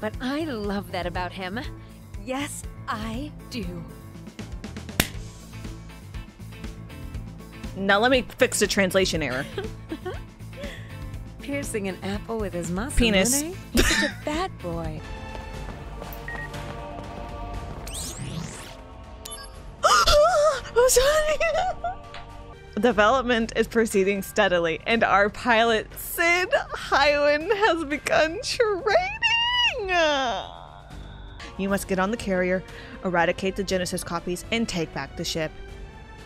But I love that about him. Yes, I do. Now let me fix the translation error. Piercing an apple with his muscle. Penis. He's such a bad boy. I'm sorry. Development is proceeding steadily, and our pilot Cid Highwind has begun training. You must get on the carrier, eradicate the Genesis copies, and take back the ship.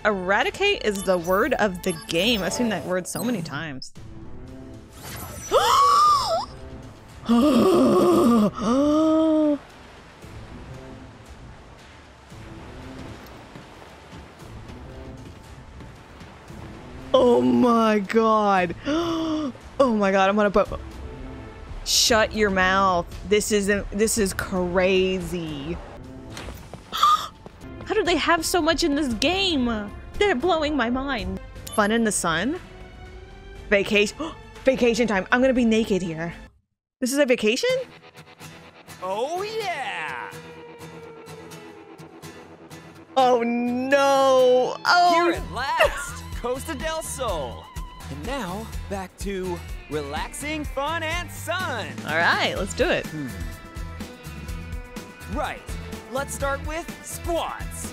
Eradicate is the word of the game. I've seen that word so many times. Oh my god. Oh my god, I'm gonna shut your mouth. This is crazy. How do they have so much in this game? They're blowing my mind. Fun in the sun? Vacation. Vacation time. I'm gonna be naked here. This is a vacation? Oh yeah! Oh no! Oh. Here at last, Costa del Sol. And now, back to relaxing, fun, and sun. All right, let's do it. Right, let's start with squats.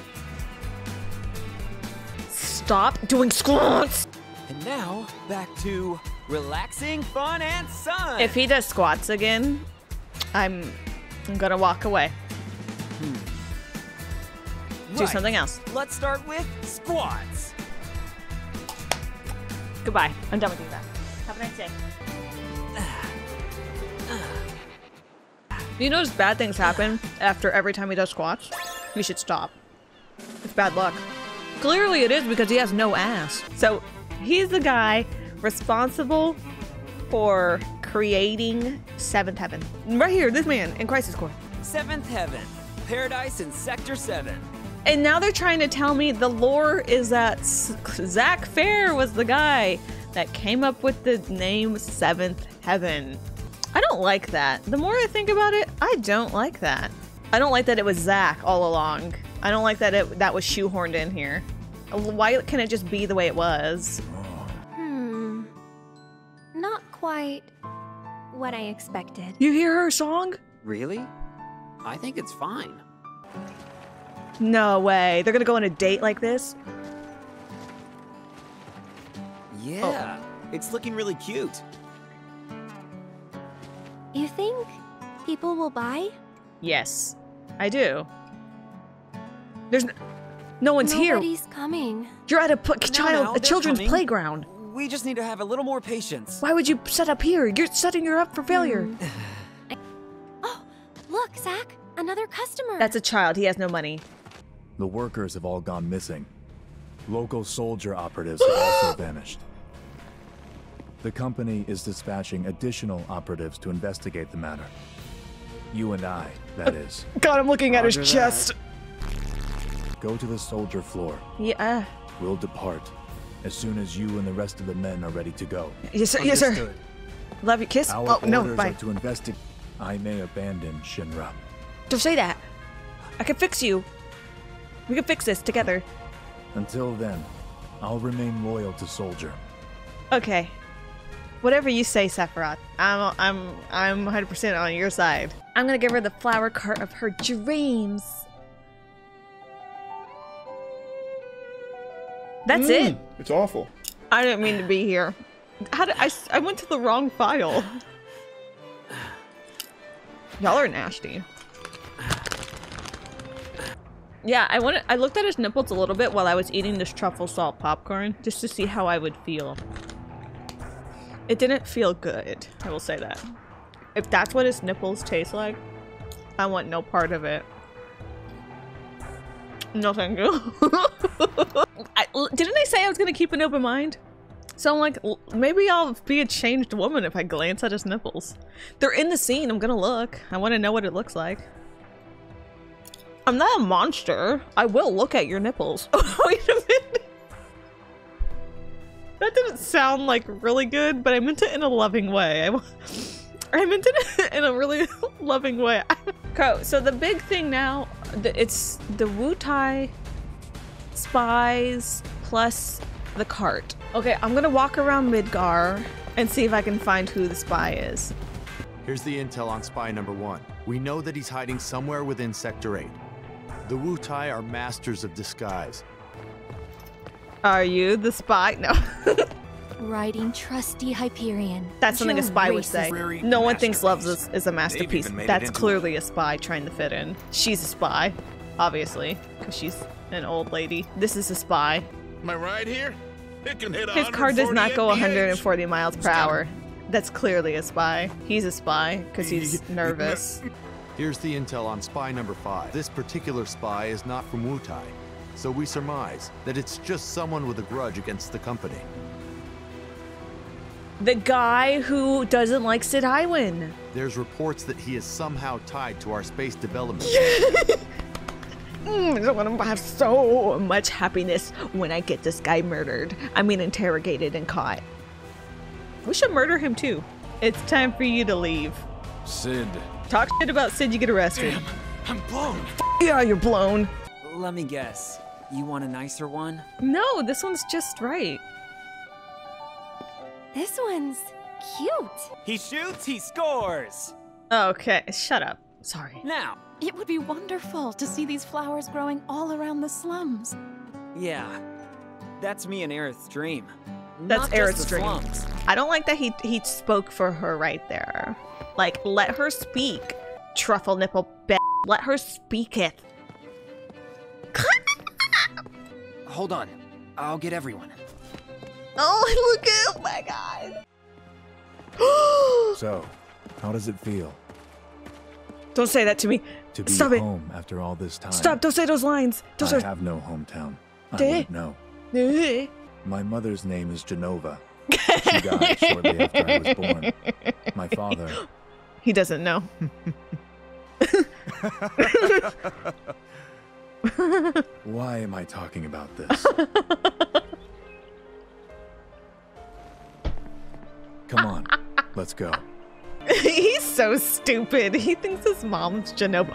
Stop doing squats! And now, back to relaxing, fun, and sun. If he does squats again, I'm gonna walk away. Do something else. Let's start with squats. Goodbye. I'm done with you. Have a nice day. You notice bad things happen after every time he does squats? You should stop. It's bad luck. Clearly it is because he has no ass. So he's the guy responsible for creating Seventh Heaven. Right here, this man in Crisis Core. Seventh Heaven, Paradise in Sector 7. And now they're trying to tell me the lore is that Zack Fair was the guy that came up with the name Seventh Heaven. I don't like that. The more I think about it, I don't like that. I don't like that it was Zack all along. I don't like that that was shoehorned in here. Why can't it just be the way it was? Not quite what I expected. You hear her song? Really? I think it's fine. No way. They're gonna go on a date like this? Yeah, oh. It's looking really cute. You think people will buy? Yes, I do. There's no one's here. Nobody's coming. You're at a children's playground. We just need to have a little more patience. Why would you set up here? You're setting her up for failure. Oh, look, Zack. Another customer. That's a child. He has no money. The workers have all gone missing. Local soldier operatives have also vanished. The company is dispatching additional operatives to investigate the matter. You and I, that is. God, I'm looking at his chest. Go to the soldier floor. Yeah. We'll depart as soon as you and the rest of the men are ready to go. Yes, sir. Understood. Yes, sir. Love you. Kiss. Our oh, no. Bye. To investigate. I may abandon Shinra. Don't say that. I can fix you. We can fix this together. Until then, I'll remain loyal to Soldier. Okay. Whatever you say, Sephiroth. I'm 100% on your side. I'm gonna give her the flower cart of her dreams. That's it. It's awful. I didn't mean to be here. How did I went to the wrong file. Y'all are nasty. Yeah, I looked at his nipples a little bit while I was eating this truffle salt popcorn just to see how I would feel. It didn't feel good, I will say that. If that's what his nipples taste like, I want no part of it. No thank you. Didn't I say I was gonna keep an open mind? So I'm like, maybe I'll be a changed woman if I glance at his nipples. They're in the scene, I'm gonna look. I wanna know what it looks like. I'm not a monster. I will look at your nipples. Wait a minute. That didn't sound like really good, but I meant it in a loving way. I meant it in a really loving way. So the big thing now, it's the Wutai spies plus the cart. Okay, I'm gonna walk around Midgar and see if I can find who the spy is. Here's the intel on spy number 1. We know that he's hiding somewhere within Sector 8. The Wutai are masters of disguise. Are you the spy? No. Riding trusty Hyperion. That's something a spy would say. No one thinks Loveless is a masterpiece. That's clearly a spy trying to fit in. She's a spy, obviously, because she's an old lady. This is a spy. Am I right here? It can hit 140 mph. His car does not go 140 miles per hour. That's clearly a spy. He's a spy because he's nervous. Here's the intel on spy number 5. This particular spy is not from Wutai, so we surmise that it's just someone with a grudge against the company. The guy who doesn't like Cid Highwind. There's reports that he is somehow tied to our space development. I'm gonna have so much happiness when I get this guy murdered. I mean, interrogated and caught. We should murder him too. It's time for you to leave. Cid. Talk shit about Cid, you get arrested. Damn, I'm blown. Yeah, you're blown. Let me guess. You want a nicer one? No, this one's just right. This one's cute. He shoots, he scores. Okay, shut up. Sorry. Now. It would be wonderful to see these flowers growing all around the slums. Yeah, that's me and Aerith's dream. That's Aerith's dream. I don't like that he spoke for her right there. Like, let her speak. Truffle nipple b****. Let her speak it. Hold on. I'll get everyone. Oh, look at, oh my god. So, how does it feel? Don't say that to me. To be Stop home it. After all this time. Stop, don't say those lines. Don't I have no hometown. I don't know. My mother's name is Jenova. She died shortly after I was born. My father. He doesn't know. Why am I talking about this? Come on, let's go. He's so stupid. He thinks his mom's Jenova.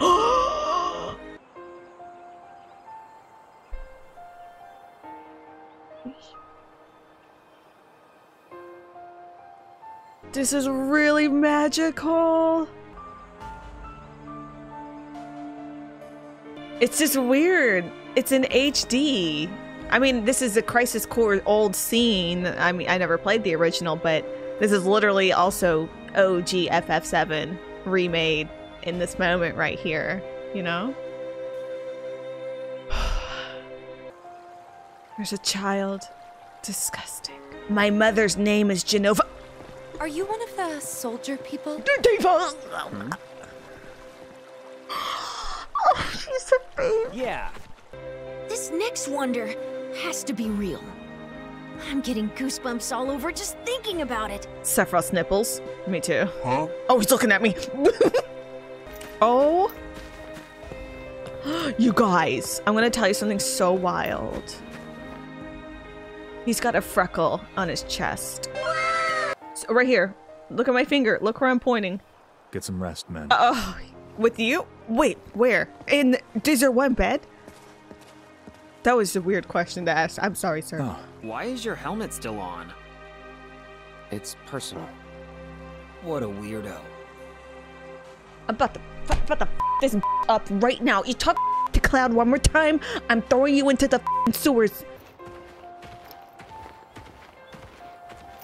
This is really magical. It's just weird. It's in HD. I mean, this is a Crisis Core old scene. I mean, I never played the original, but this is literally also OG FF7 remade in this moment right here, you know? There's a child. Disgusting. My mother's name is Jenova. Are you one of the soldier people? Hmm? Oh, she's a babe. Yeah. This next wonder has to be real. I'm getting goosebumps all over just thinking about it. Sephiroth's nipples. Me too. Huh? Oh, he's looking at me. Oh. You guys, I'm going to tell you something so wild. He's got a freckle on his chest. So right here. Look at my finger. Look where I'm pointing. Get some rest, man. Oh, with you? Wait, where? In is there one bed? That was a weird question to ask. I'm sorry, sir. Oh. Why is your helmet still on? It's personal. What a weirdo. I'm about to f this up right now. You talk to Cloud one more time, I'm throwing you into the sewers.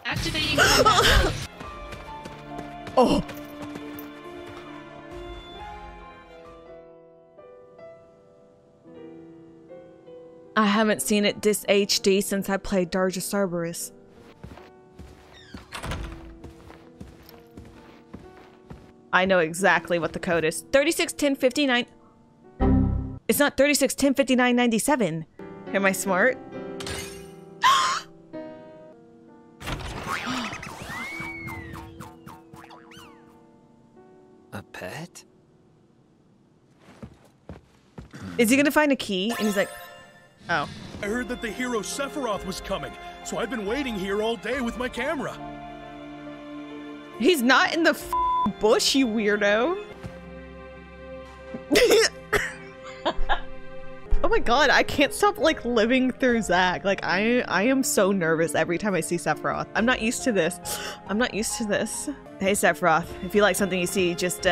Activating. Oh. I haven't seen it this HD since I played Dirge of Cerberus. I know exactly what the code is. 361059. It's not 36105997. Am I smart? A pet? Is he gonna find a key? And he's like, oh. I heard that the hero Sephiroth was coming, so I've been waiting here all day with my camera. He's not in the f bush, you weirdo. Oh my god, I can't stop like living through Zack. Like I am so nervous every time I see Sephiroth. I'm not used to this. I'm not used to this. Hey Sephiroth, if you like something you see, just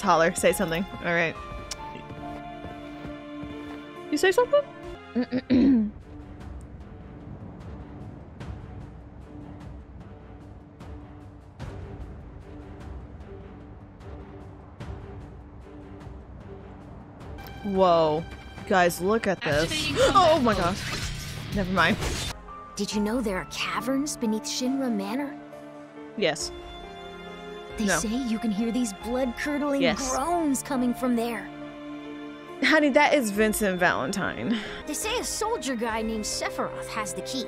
holler, say something. All right. You say something? Whoa, guys, look at this. Oh my gosh. Never mind. Did you know there are caverns beneath Shinra Manor? Yes. They say you can hear these blood-curdling groans coming from there. Honey, that is Vincent Valentine. They say a soldier guy named Sephiroth has the key.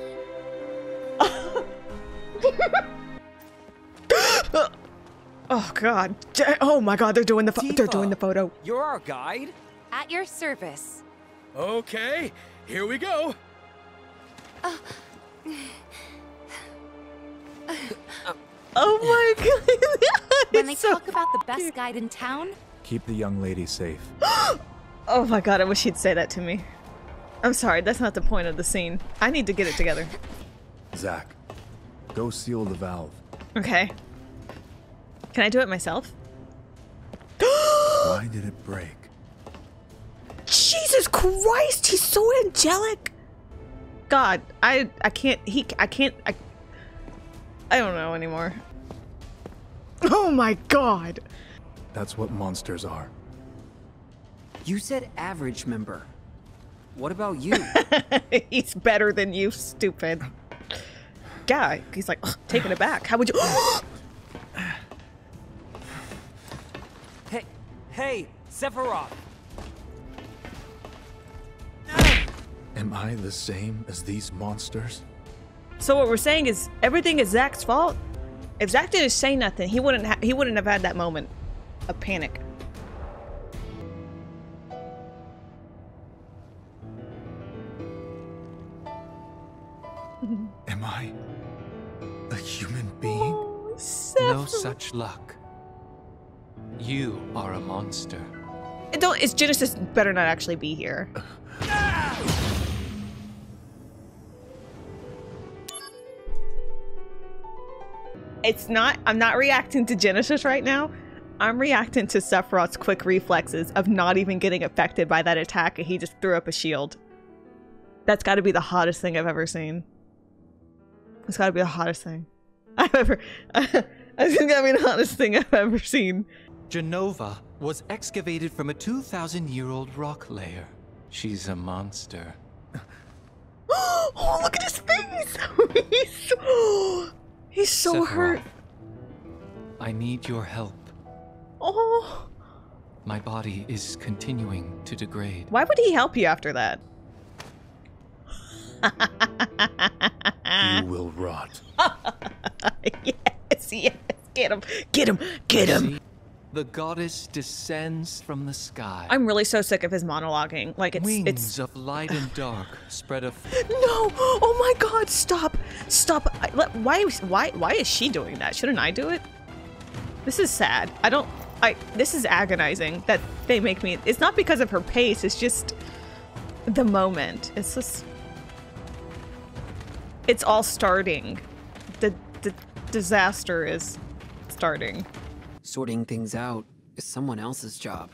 Oh god! Oh my god! They're doing the Diva, they're doing the photo. You're our guide. At your service. Okay, here we go. Oh my god! When they talk about the best guide in town, keep the young lady safe. Oh my god, I wish he'd say that to me. I'm sorry, that's not the point of the scene. I need to get it together. Zack, go seal the valve. Okay. Can I do it myself? Why did it break? Jesus Christ, he's so angelic. God, I can't, I don't know anymore. Oh my god. That's what monsters are. You said average member. What about you? He's better than you, stupid. Guy, he's like, taking it back. How would you? Hey, Hey, Sephiroth! Am I the same as these monsters? So what we're saying is everything is Zack's fault? If Zack didn't say nothing, he wouldn't have had that moment of panic. Am I a human being? Oh, Sephiroth. No such luck. You are a monster. It's Genesis better not actually be here. It's not, I'm not reacting to Genesis right now. I'm reacting to Sephiroth's quick reflexes of not even getting affected by that attack, and he just threw up a shield. That's gotta be the hottest thing I've ever seen. It's gotta be the hottest thing I've ever, it's gotta be the hottest thing I've ever seen. Jenova was excavated from a 2,000-year-old rock layer. She's a monster. Oh, look at his face! He's so Sephiroth, hurt. I need your help. Oh. My body is continuing to degrade. Why would he help you after that? You will rot. Yes. Get him. Get him. Get him. See? The goddess descends from the sky. I'm really so sick of his monologuing. Like, it's wings of light and dark spread a. No! Oh my God! Stop! Stop! Why is she doing that? Shouldn't I do it? This is sad. This is agonizing that they make me. It's not because of her pace. It's just the moment. It's just. It's all starting. The disaster is starting. Sorting things out is someone else's job.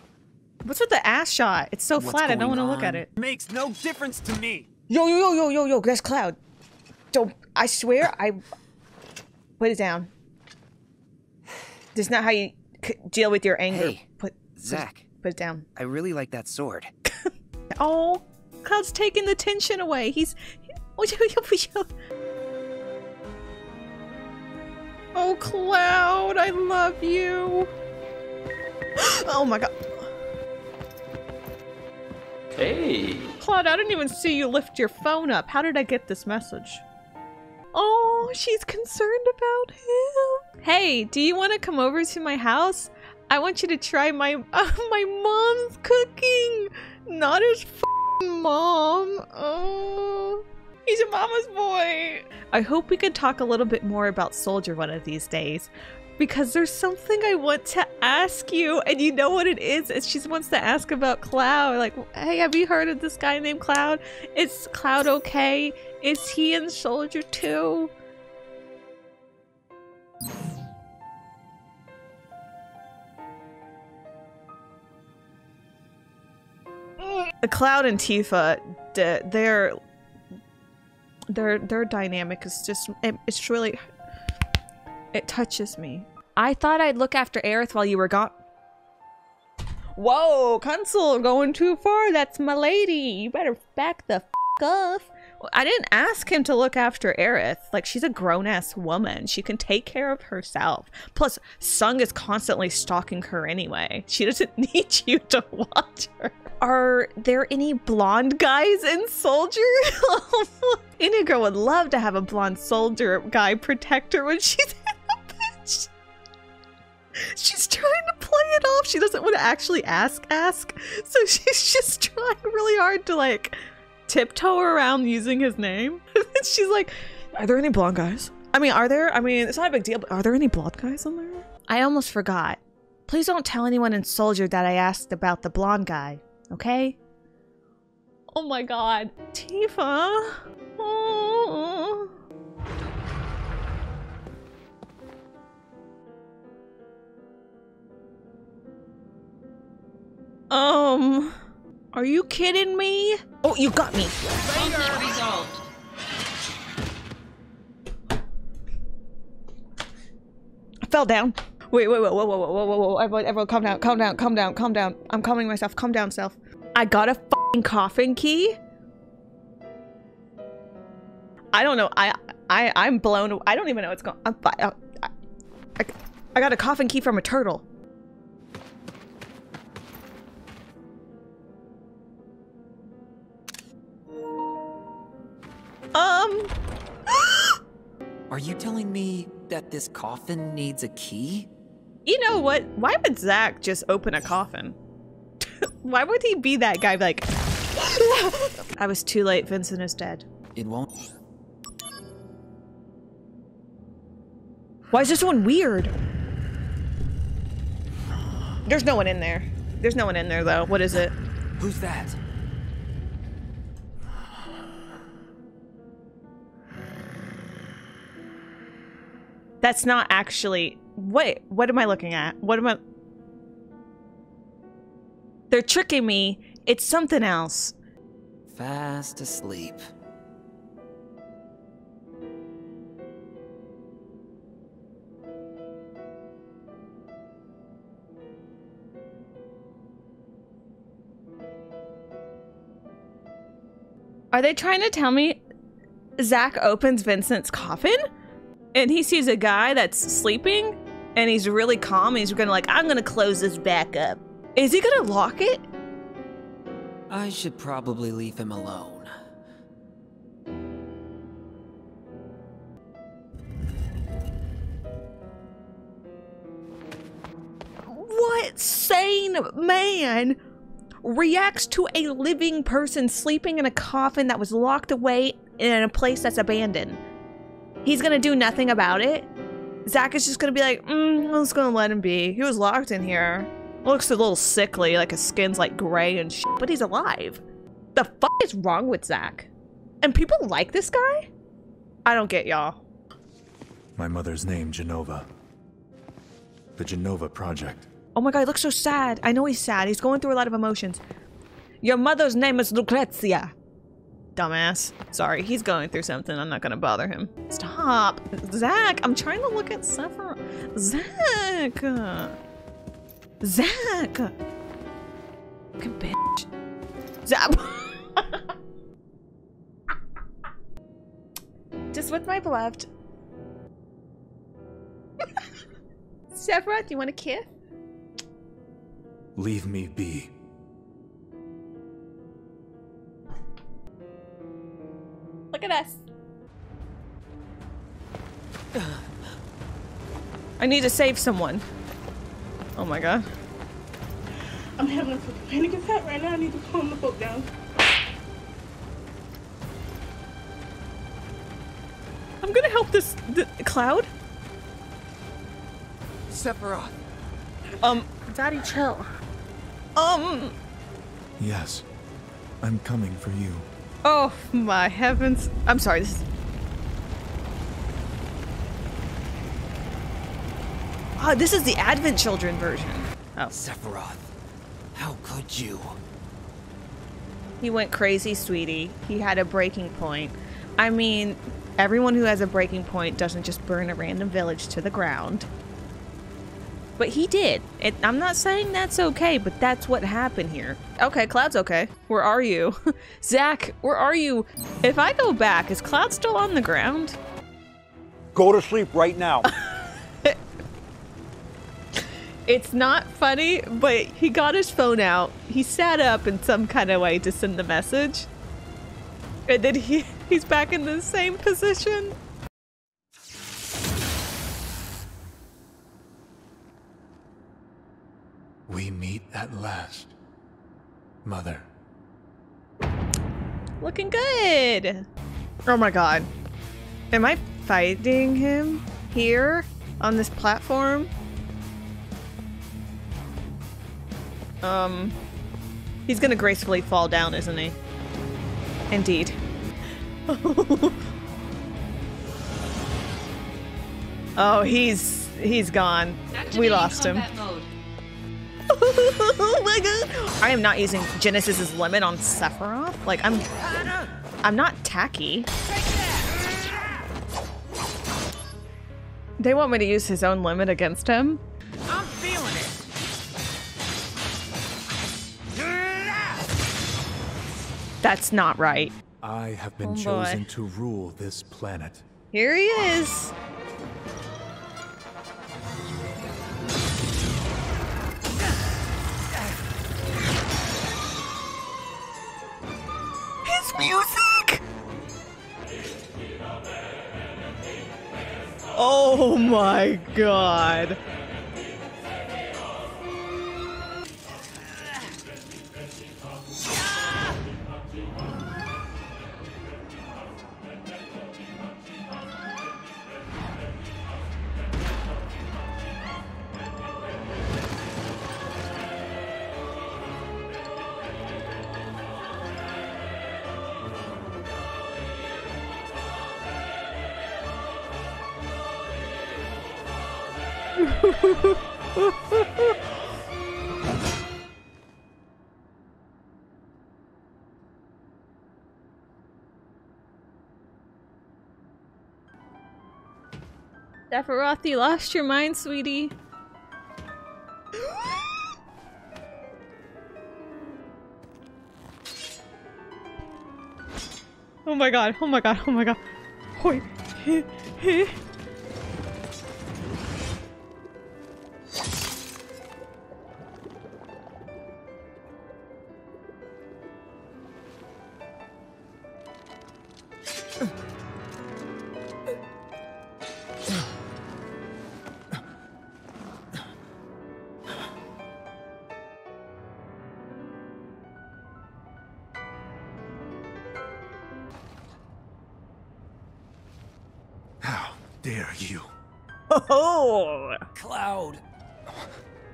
What's with the ass shot? It's so flat, I don't want to look at it. Makes no difference to me. Yo, that's Cloud. Don't, I swear, I... Put it down. That's not how you deal with your anger. Hey, Zack. Put it down. I really like that sword. Oh, Cloud's taking the tension away. He's... Oh, Cloud, I love you. Oh my God. Hey. Cloud, I didn't even see you lift your phone up. How did I get this message? Oh, she's concerned about him. Hey, do you want to come over to my house? I want you to try my my mom's cooking. Not his f***ing mom. Oh. He's a mama's boy. I hope we can talk a little bit more about Soldier one of these days, because there's something I want to ask you, and you know what it is? It's she wants to ask about Cloud. Like, hey, have you heard of this guy named Cloud? Is Cloud okay? Is he in Soldier too? The Cloud and Tifa, they're... Their dynamic is just, it's really, it touches me. I thought I'd look after Aerith while you were gone. Whoa, Consul, going too far. That's my lady. You better back the f off. I didn't ask him to look after Aerith. Like, she's a grown-ass woman. She can take care of herself. Plus, Sung is constantly stalking her anyway. She doesn't need you to watch her. Are there any blonde guys in Soldier? Any girl would love to have a blonde soldier guy protect her when she's in a bitch. She's trying to play it off. She doesn't want to actually ask. So she's just trying really hard to, like... tiptoe around using his name. She's like, are there any blonde guys? I mean, it's not a big deal, but are there any blonde guys on there? I almost forgot. Please don't tell anyone in Soldier that I asked about the blonde guy, okay? Oh my God. Tifa. Oh. Are you kidding me? Oh, you got me. Conflict resolved. I fell down. Wait, whoa. Everyone, calm down. I'm calming myself. Calm down, self. I got a f***ing coffin key? I don't know. I'm blown away. I don't even know what's going on. I got a coffin key from a turtle. you telling me that this coffin needs a key? You know what? Why would Zack just open a coffin? Why would he be that guy like, I was too late, Vincent is dead. It won't. Why is this one weird? There's no one in there. There's no one in there though. What is it? Who's that? That's not actually. Wait, what am I looking at? What am I? They're tricking me. It's something else. Fast asleep. Are they trying to tell me Zack opens Vincent's coffin? And he sees a guy that's sleeping and he's really calm and he's gonna like, I'm gonna close this back up. Is he gonna lock it? I should probably leave him alone. What sane man reacts to a living person sleeping in a coffin that was locked away in a place that's abandoned? He's gonna do nothing about it. Zack is just gonna be like, I'm just gonna let him be. He was locked in here. Looks a little sickly, like his skin's like gray and shit, but he's alive. The fuck is wrong with Zack? And people like this guy? I don't get y'all. My mother's name, Jenova. The Jenova Project. Oh my god, he looks so sad. I know he's sad. He's going through a lot of emotions. Your mother's name is Lucrezia. Dumbass. Sorry, he's going through something. I'm not gonna bother him. Stop. Zack, I'm trying to look at Sephiroth. Zack. Zack. Fucking bitch. Zack. Just with my beloved. Sephiroth, you want a kiss? Leave me be. Look at us. I need to save someone. Oh my god. I'm having a panic attack right now. I need to calm the fuck down. I'm gonna help this Cloud. Sephiroth. Daddy, chill. Yes. I'm coming for you. Oh my heavens. I'm sorry, this is... Oh, this is the Advent Children version. Oh. Sephiroth, how could you? He went crazy, sweetie. He had a breaking point. I mean, everyone who has a breaking point doesn't just burn a random village to the ground. But he did. I'm not saying that's okay, but that's what happened here. Okay, Cloud's okay. Where are you? Zack, where are you? If I go back, is Cloud still on the ground? Go to sleep right now. It's not funny, but he got his phone out. He sat up in some kind of way to send the message. And then he's back in the same position. We meet at last, Mother. Looking good. Oh my god. Am I fighting him here on this platform? He's gonna gracefully fall down, isn't he? Indeed. Oh, he's gone. We lost him. Oh my god! I am not using Genesis's limit on Sephiroth. Like I'm not tacky. They want me to use his own limit against him. I'm feeling it. That's not right. I have been chosen to rule this planet. Here he is. Music! Oh my god. Sephiroth, you lost your mind, sweetie. Oh my god, oh my god, oh my god. Hoi.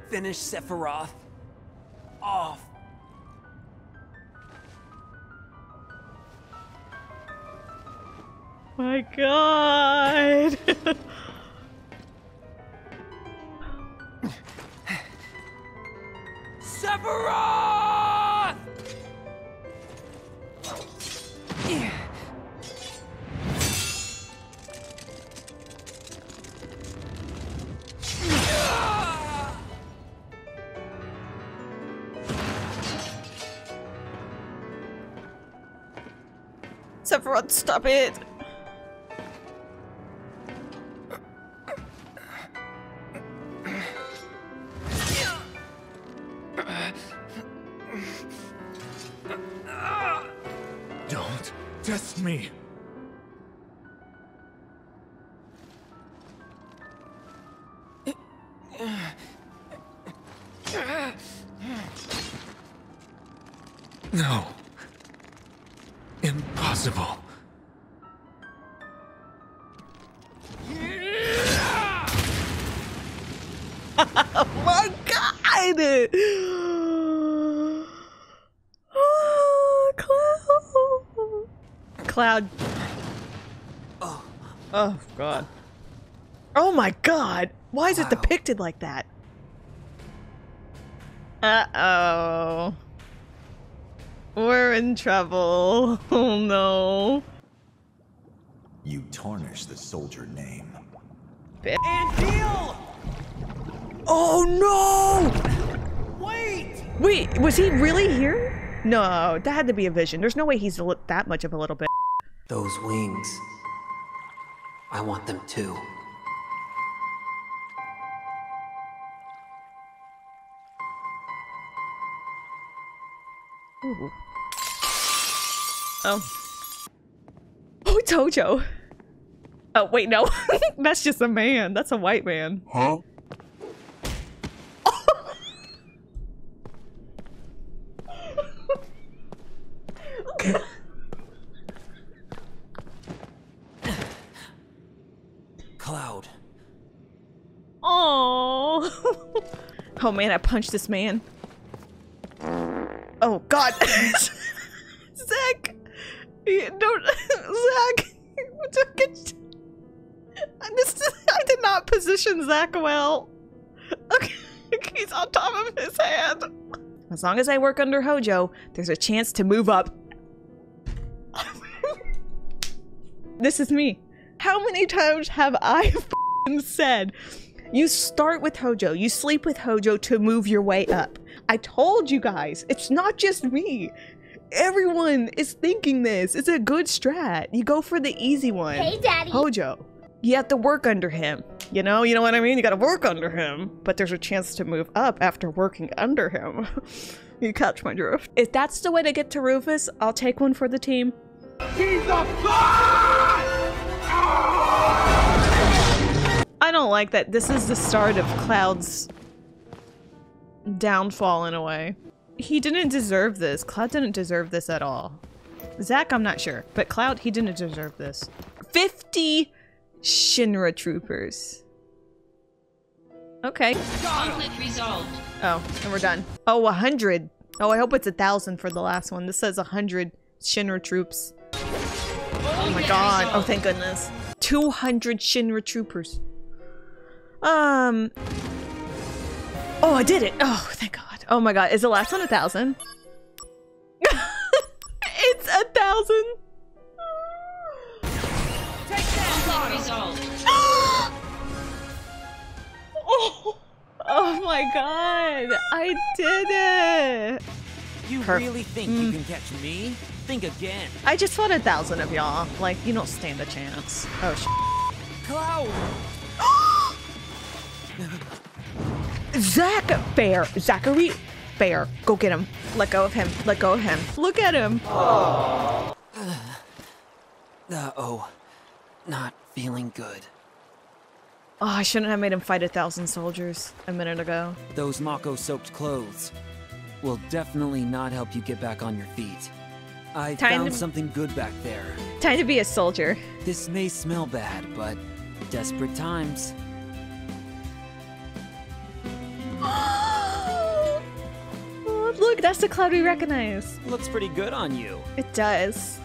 Finish Sephiroth off. My god. Sephiroth. Yeah. Sephiroth, stop it! Don't test me! No. Impossible. Yeah! My god! Oh, Cloud. Cloud. Oh. Oh god. Oh my god! Why is it depicted like that? Uh-oh. We're in trouble. Oh no. You tarnish the soldier name. Angeal! Oh no! Wait, was he really here? No, that had to be a vision. There's no way he's that much of a little bit. Those wings. I want them too. Ooh. Oh. Oh, it's Hojo. Oh, wait, no. That's just a man. That's a white man. Huh? Oh. Cloud. Oh. Oh, man, I punched this man. Oh, God. Zack! Don't. Zack! I did not position Zack well. Okay, he's on top of his head. As long as I work under Hojo, there's a chance to move up. This is me. How many times have I said, you start with Hojo, you sleep with Hojo to move your way up. I told you guys, it's not just me. Everyone is thinking this. It's a good strat. You go for the easy one. Hey, Daddy. Hojo. You have to work under him. You know what I mean? You gotta work under him. But there's a chance to move up after working under him. You catch my drift. If that's the way to get to Rufus, I'll take one for the team. He's a god! I don't like that this is the start of Cloud's downfall in a way. He didn't deserve this. Cloud didn't deserve this at all. Zack, I'm not sure. But Cloud, he didn't deserve this. 50 Shinra troopers. Okay. Conflict resolved. Oh, and we're done. Oh, 100. Oh, I hope it's 1,000 for the last one. This says 100 Shinra troops. Oh my god. Oh, thank goodness. 200 Shinra troopers. Oh, I did it. Oh, thank god. Oh my god. Is the last one 1,000? It's 1,000. Take that. Oh my god. I did it. You really think you can catch me? Think again. I just want 1,000 of y'all. Like, you don't stand a chance. Oh sh. Cloud. Zack Fair. Zachary Fair. Go get him. Let go of him. Let go of him. Look at him. Oh. Uh-oh. Not feeling good. Oh, I shouldn't have made him fight 1,000 soldiers a minute ago. Those Mako-soaked clothes will definitely not help you get back on your feet. I found something good back there. Time to be a soldier. This may smell bad, but desperate times. Oh, look, that's the Cloud we recognize. Looks pretty good on you. It does.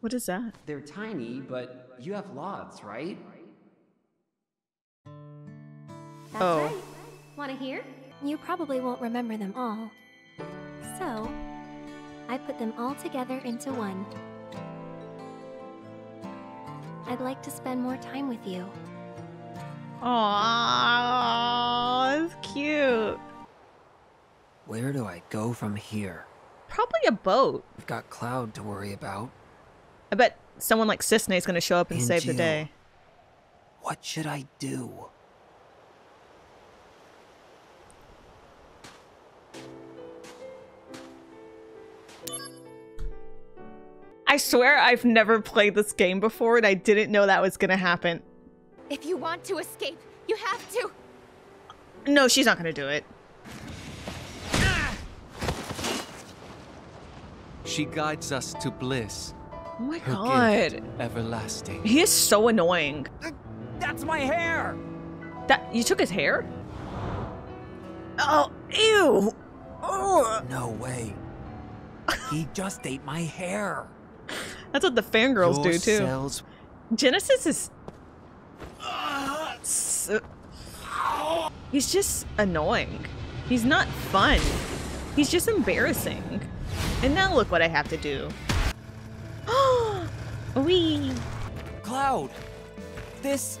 What is that? They're tiny, but you have lots, right? That's right. Want to hear? You probably won't remember them all. So, I put them all together into one. I'd like to spend more time with you. Aww, that's cute. Where do I go from here? Probably a boat. I've got Cloud to worry about. I bet someone like Cissnei is going to show up and Angeal, save the day. What should I do? I swear I've never played this game before and I didn't know that was going to happen. If you want to escape, you have to. No, she's not going to do it. She guides us to bliss. Oh my god. Everlasting. He is so annoying. That's my hair. That you took his hair? Oh, ew. Ugh. No way. He just ate my hair. That's what the fangirls do too. Cells. Genesis is so... He's just annoying. He's not fun. He's just embarrassing. And now look what I have to do. Oh, wee. Cloud, this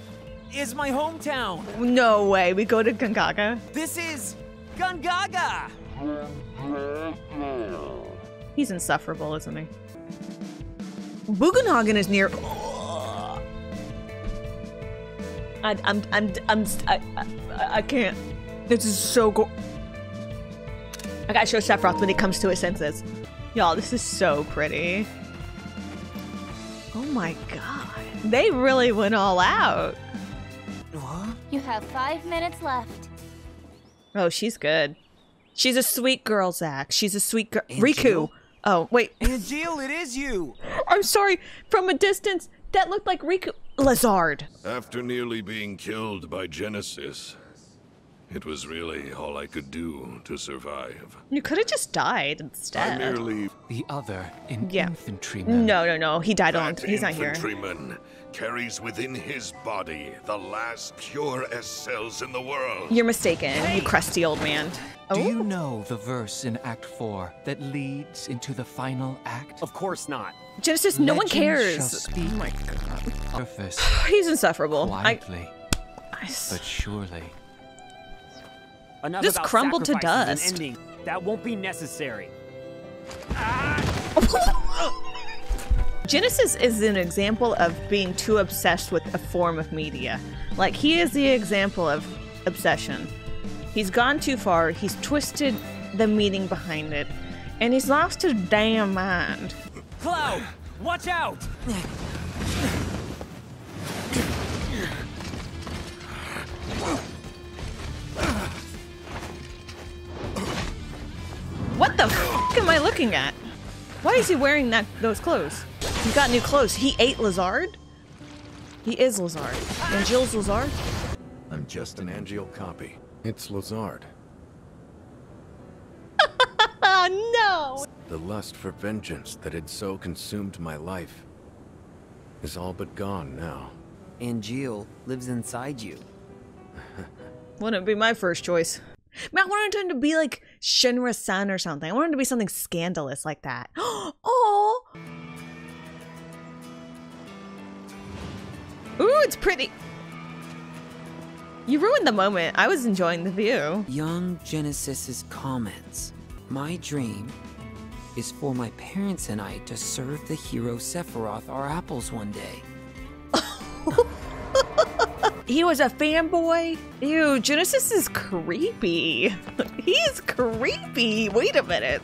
is my hometown. No way, we go to Gungaga. This is Gungaga. He's insufferable, isn't he? Bugenhagen is near. Oh. I can't. This is so cool. I gotta show Sephiroth when he comes to his senses. Y'all, this is so pretty. Oh my god. They really went all out. What? You have 5 minutes left. Oh, she's good. She's a sweet girl, Zack. She's a sweet girl. Riku. Oh, wait. Angeal, it is you. I'm sorry. From a distance, that looked like Riku. Lazard. After nearly being killed by Genesis, it was really all I could do to survive. You could have just died instead. I merely... The other, an infantryman. No, he died on... He's not here. That infantryman carries within his body the last pure S cells in the world. You're mistaken, you crusty old man. Oh? Do you know the verse in Act 4 that leads into the final act? Of course not. Genesis, no one cares. Oh my god. Surface. He's insufferable. Quietly, but surely. Enough just crumbled to dust. That won't be necessary. Genesis is an example of being too obsessed with a form of media. Like, he is the example of obsession. He's gone too far. He's twisted the meaning behind it, and he's lost his damn mind. Cloud, Watch out! What the f am I looking at? Why is he wearing those clothes? He got new clothes. He ate Lazard? He is Lazard. Angeal's Lazard? I'm just an Angeal copy. It's Lazard. No! The lust for vengeance that had so consumed my life is all but gone now. Angeal lives inside you. Wouldn't be my first choice. Man, I wanted him to be like Shinra-san or something. I wanted him to be something scandalous like that. Oh! Ooh, it's pretty. You ruined the moment. I was enjoying the view. Young Genesis's comments. My dream is for my parents and I to serve the hero Sephiroth our apples one day. He was a fanboy? Ew, Genesis is creepy. He's creepy. Wait a minute.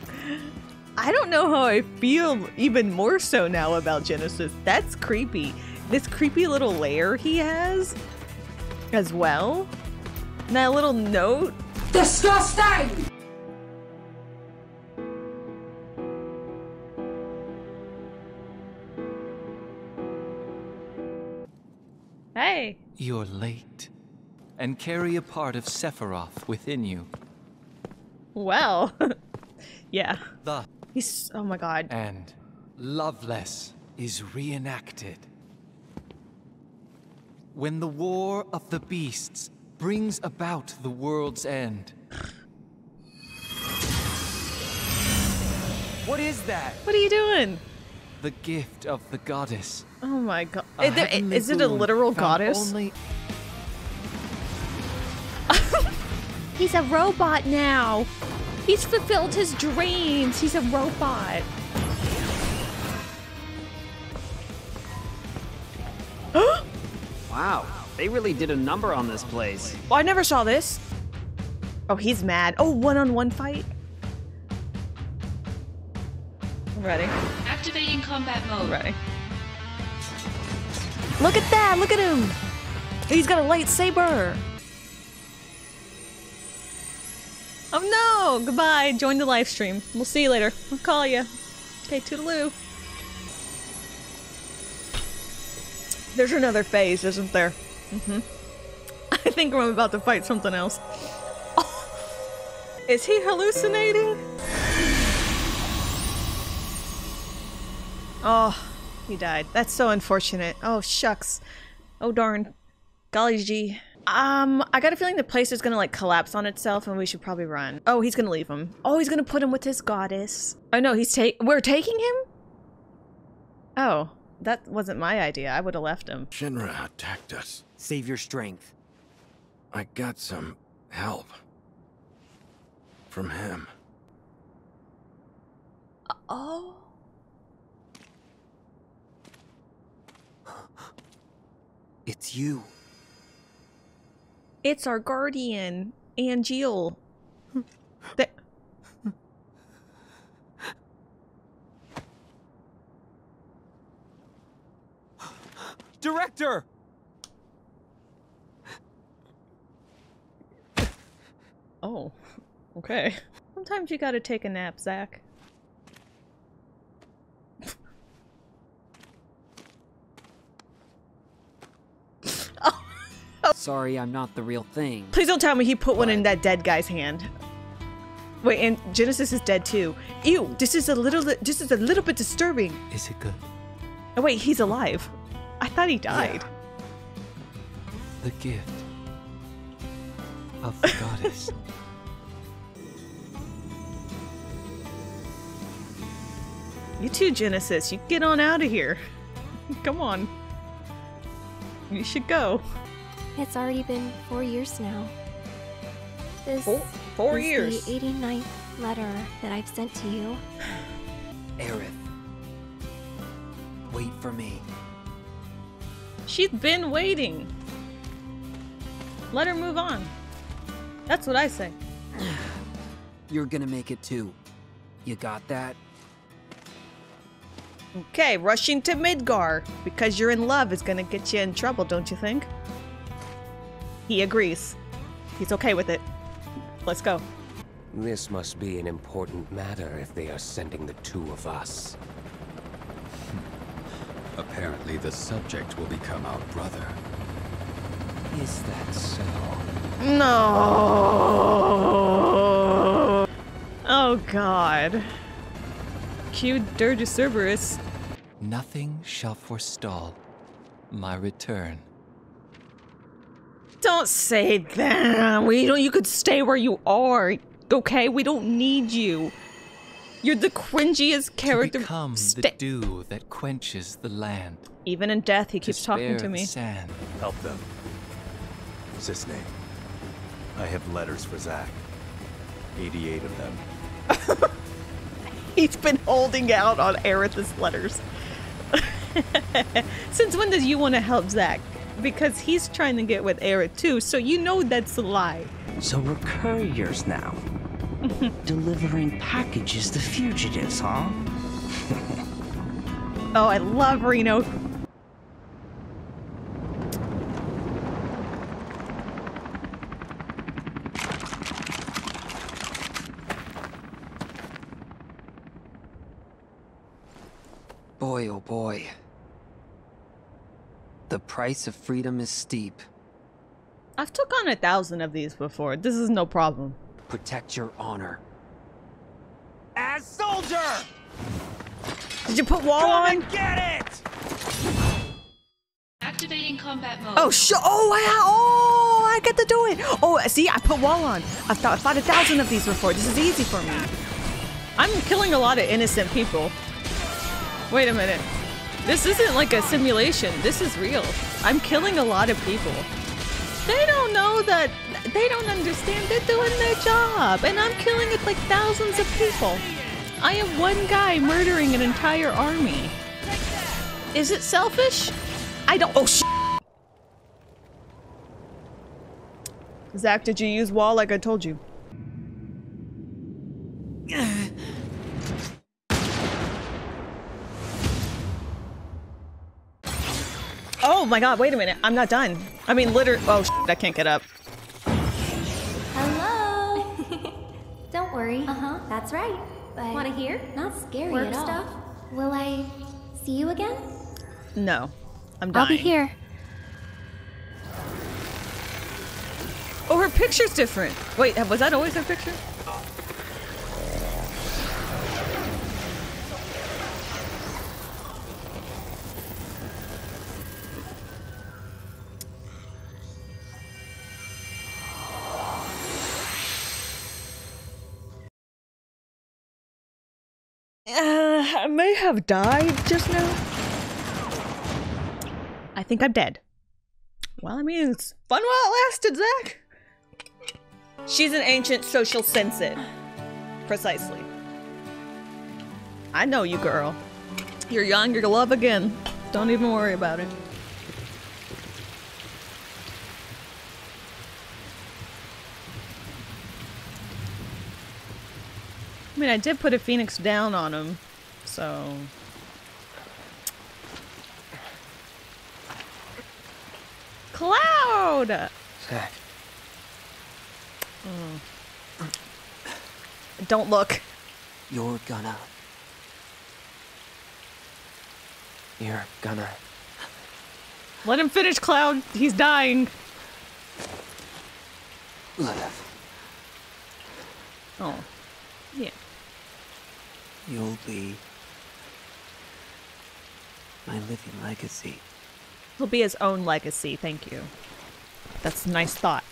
I don't know how I feel even more so now about Genesis. That's creepy. This creepy little lair he has as well. And that little note. Disgusting! Hey. You're late. And carry a part of Sephiroth within you. Well. Yeah. He's, oh my god. And Loveless is reenacted. When the war of the beasts brings about the world's end. What is that? What are you doing? The gift of the goddess. Oh my god. Is it a literal goddess? He's a robot now. He's fulfilled his dreams. He's a robot. Wow, they really did a number on this place. Oh, I never saw this. Oh, he's mad. Oh, one-on-one fight. I'm ready. Activating combat mode. I'm ready. Look at that! Look at him! He's got a lightsaber! Oh no! Goodbye! Join the live stream. We'll see you later. I'll call you. Okay, toodaloo. There's another phase, isn't there? Mm-hmm. I think I'm about to fight something else. Oh. Is he hallucinating? Oh. He died. That's so unfortunate. Oh, shucks. Oh, darn. Golly gee. I got a feeling the place is gonna like collapse on itself and we should probably run. Oh, he's gonna leave him. Oh, he's gonna put him with his goddess. Oh no, we're taking him? Oh, that wasn't my idea. I would have left him. Shinra attacked us. Save your strength. I got some help. From him. Oh. It's you. It's our guardian, Angeal. Director! Oh, okay. Sometimes you gotta take a nap, Zack. Sorry, I'm not the real thing. Please don't tell me he put one in that dead guy's hand. Wait, and Genesis is dead too. Ew, this is a little bit disturbing. Is it good? Oh wait, he's alive. I thought he died. Yeah. The gift of the goddess. You too, Genesis. You get on out of here. Come on. You should go. It's already been 4 years now. This is the 89th letter that I've sent to you. Aerith, wait for me. She's been waiting. Let her move on. That's what I say. You're gonna make it too. You got that? Okay, rushing to Midgar because you're in love is gonna get you in trouble, don't you think? He agrees. He's okay with it. Let's go. This must be an important matter if they are sending the two of us. Apparently the subject will become our brother. Is that so? No. Oh god. Cue Dirge of Cerberus. Nothing shall forestall my return. Don't say that. You could stay where you are. Okay, we don't need you. You're the cringiest character. To become the dew that quenches the land. Even in death, he keeps talking to me. Sand. Help them. Cissnei, I have letters for Zack. 88 of them. He's been holding out on Aerith's letters. Since when does you want to help Zack? Because he's trying to get with Aerith too, so you know that's a lie. So we're couriers now. Delivering packages to fugitives, huh? Oh, I love Reno. Boy, oh boy. The price of freedom is steep. I've took on 1,000 of these before. This is no problem. Protect your honor. As soldier! Did you put wall on? Get it! Activating combat mode. Oh, I get to do it! Oh, see, I put wall on. I've fought 1,000 of these before. This is easy for me. I'm killing a lot of innocent people. Wait a minute. This isn't like a simulation. This is real. I'm killing a lot of people. They don't know that. They don't understand. They're doing their job, and I'm killing it like thousands of people. I am one guy murdering an entire army. Is it selfish? I don't. Oh shit! Zack, did you use wall like I told you? Oh my god, wait a minute. I'm not done. I mean, literally. Oh, shit, I can't get up. Hello. Don't worry. That's right. Want to hear? Not scary at all. Stuff. Will I see you again? No. I'm dying. I'll be here. Oh, her picture's different. Wait, was that always her picture? I may have died just now. I think I'm dead. Well, I mean, it's fun while it lasted, Zack. She's an ancient, so she'll sense it. Precisely. I know you, girl. You're young, you're gonna love again. Don't even worry about it. I mean, I did put a phoenix down on him, so... Cloud! Zack. Don't look. You're gonna... Let him finish, Cloud! He's dying! Live. Oh. Yeah. You'll be my living legacy. He'll be his own legacy, thank you. That's a nice thought.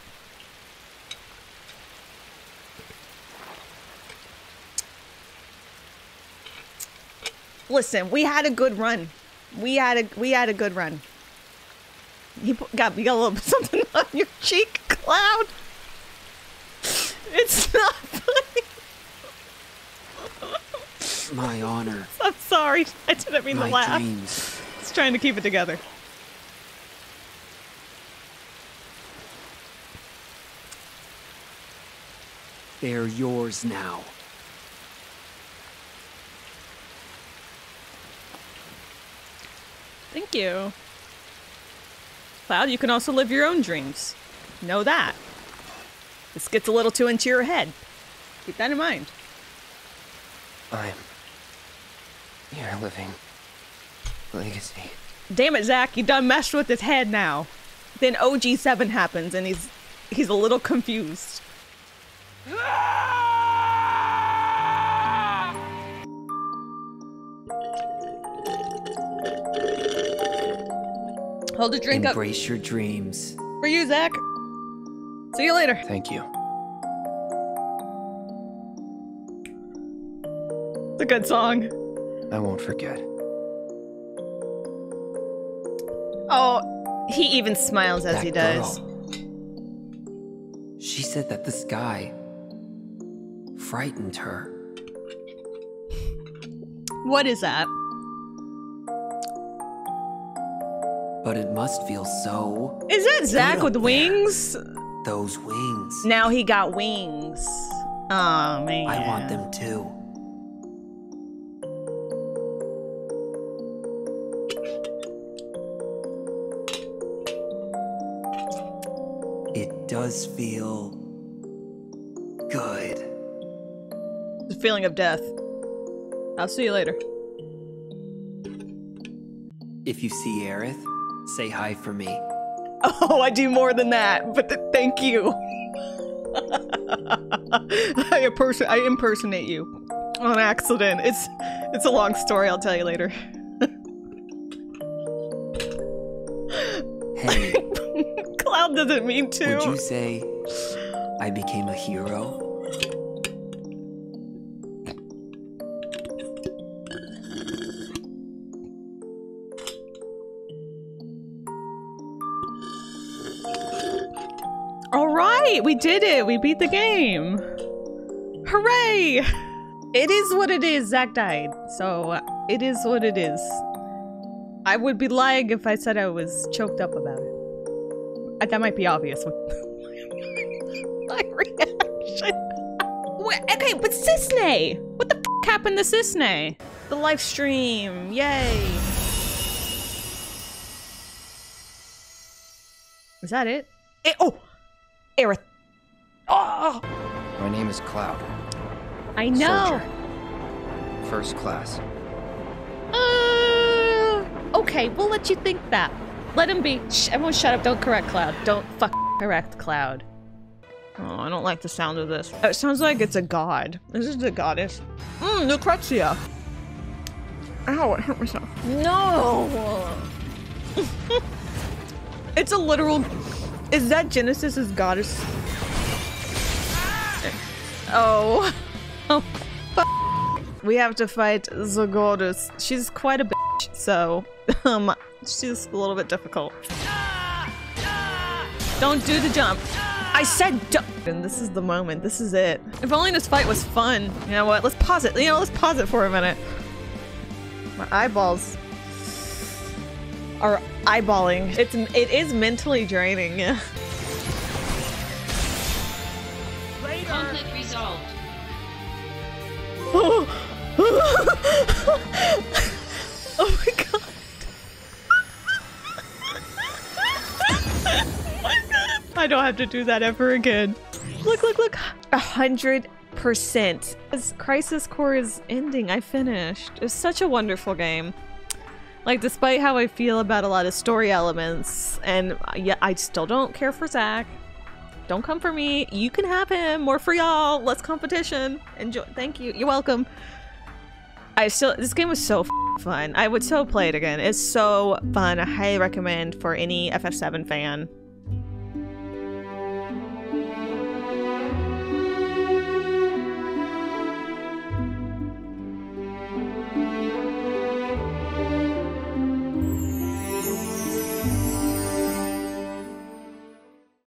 Listen, we had a good run. We had a good run. You got a little something on your cheek, Cloud. It's not funny. My honor. I'm sorry. I didn't mean to laugh. Dreams. Just trying to keep it together. They're yours now. Thank you. Cloud, you can also live your own dreams. Know that. This gets a little too into your head. Keep that in mind. I'm... You're living... Legacy. Damn it, Zack, you done messed with his head now. Then OG7 happens and he's a little confused. Hold a drink. Embrace up. Embrace your dreams. For you, Zack. See you later. Thank you. It's a good song. I won't forget. Oh, he even smiles as he does. She said that the sky frightened her. What is that? But it must feel so... Is that Zack with wings? Those wings. Now he got wings. Oh, man. I want them too. It does feel... good. The feeling of death. I'll see you later. If you see Aerith, say hi for me. Oh, I do more than that, but thank you. I impersonate you on accident. It's a long story. I'll tell you later. Hey, Cloud doesn't mean to. Would you say I became a hero? We did it! We beat the game! Hooray! It is what it is. Zack died, so it is what it is. I would be lying if I said I was choked up about it. That might be obvious with my reaction. Wait, okay, but Cissnei! What the f*** happened to Cissnei? The live stream, yay! Is that it? Oh! Aerith. Oh. My name is Cloud. I know. Soldier. First class. Okay, we'll let you think that. Let him be. Shh, everyone shut up. Don't correct Cloud. Don't correct Cloud. Oh, I don't like the sound of this. It sounds like it's a god. This is the goddess. Mmm, Lucrezia. Ow, it hurt myself. No. It's a literal... Is that Genesis's goddess? Oh. Oh, f we have to fight the goddess. She's quite a bitch, so she's a little bit difficult. Don't do the jump. I said jump. And this is the moment. This is it. If only this fight was fun. You know what? Let's pause it. You know, let's pause it for a minute. My eyeballs are eyeballing. It is mentally draining. Conflict resolved. Oh. Oh my god. Oh my god. I don't have to do that ever again. Look, look, look. 100%. As Crisis Core is ending, I finished. It's such a wonderful game. Like, despite how I feel about a lot of story elements, and yeah, I still don't care for Zack. Don't come for me. You can have him. More for y'all. Let's competition. Enjoy. Thank you. You're welcome. This game was so fun. I would so play it again. It's so fun. I highly recommend for any FF7 fan.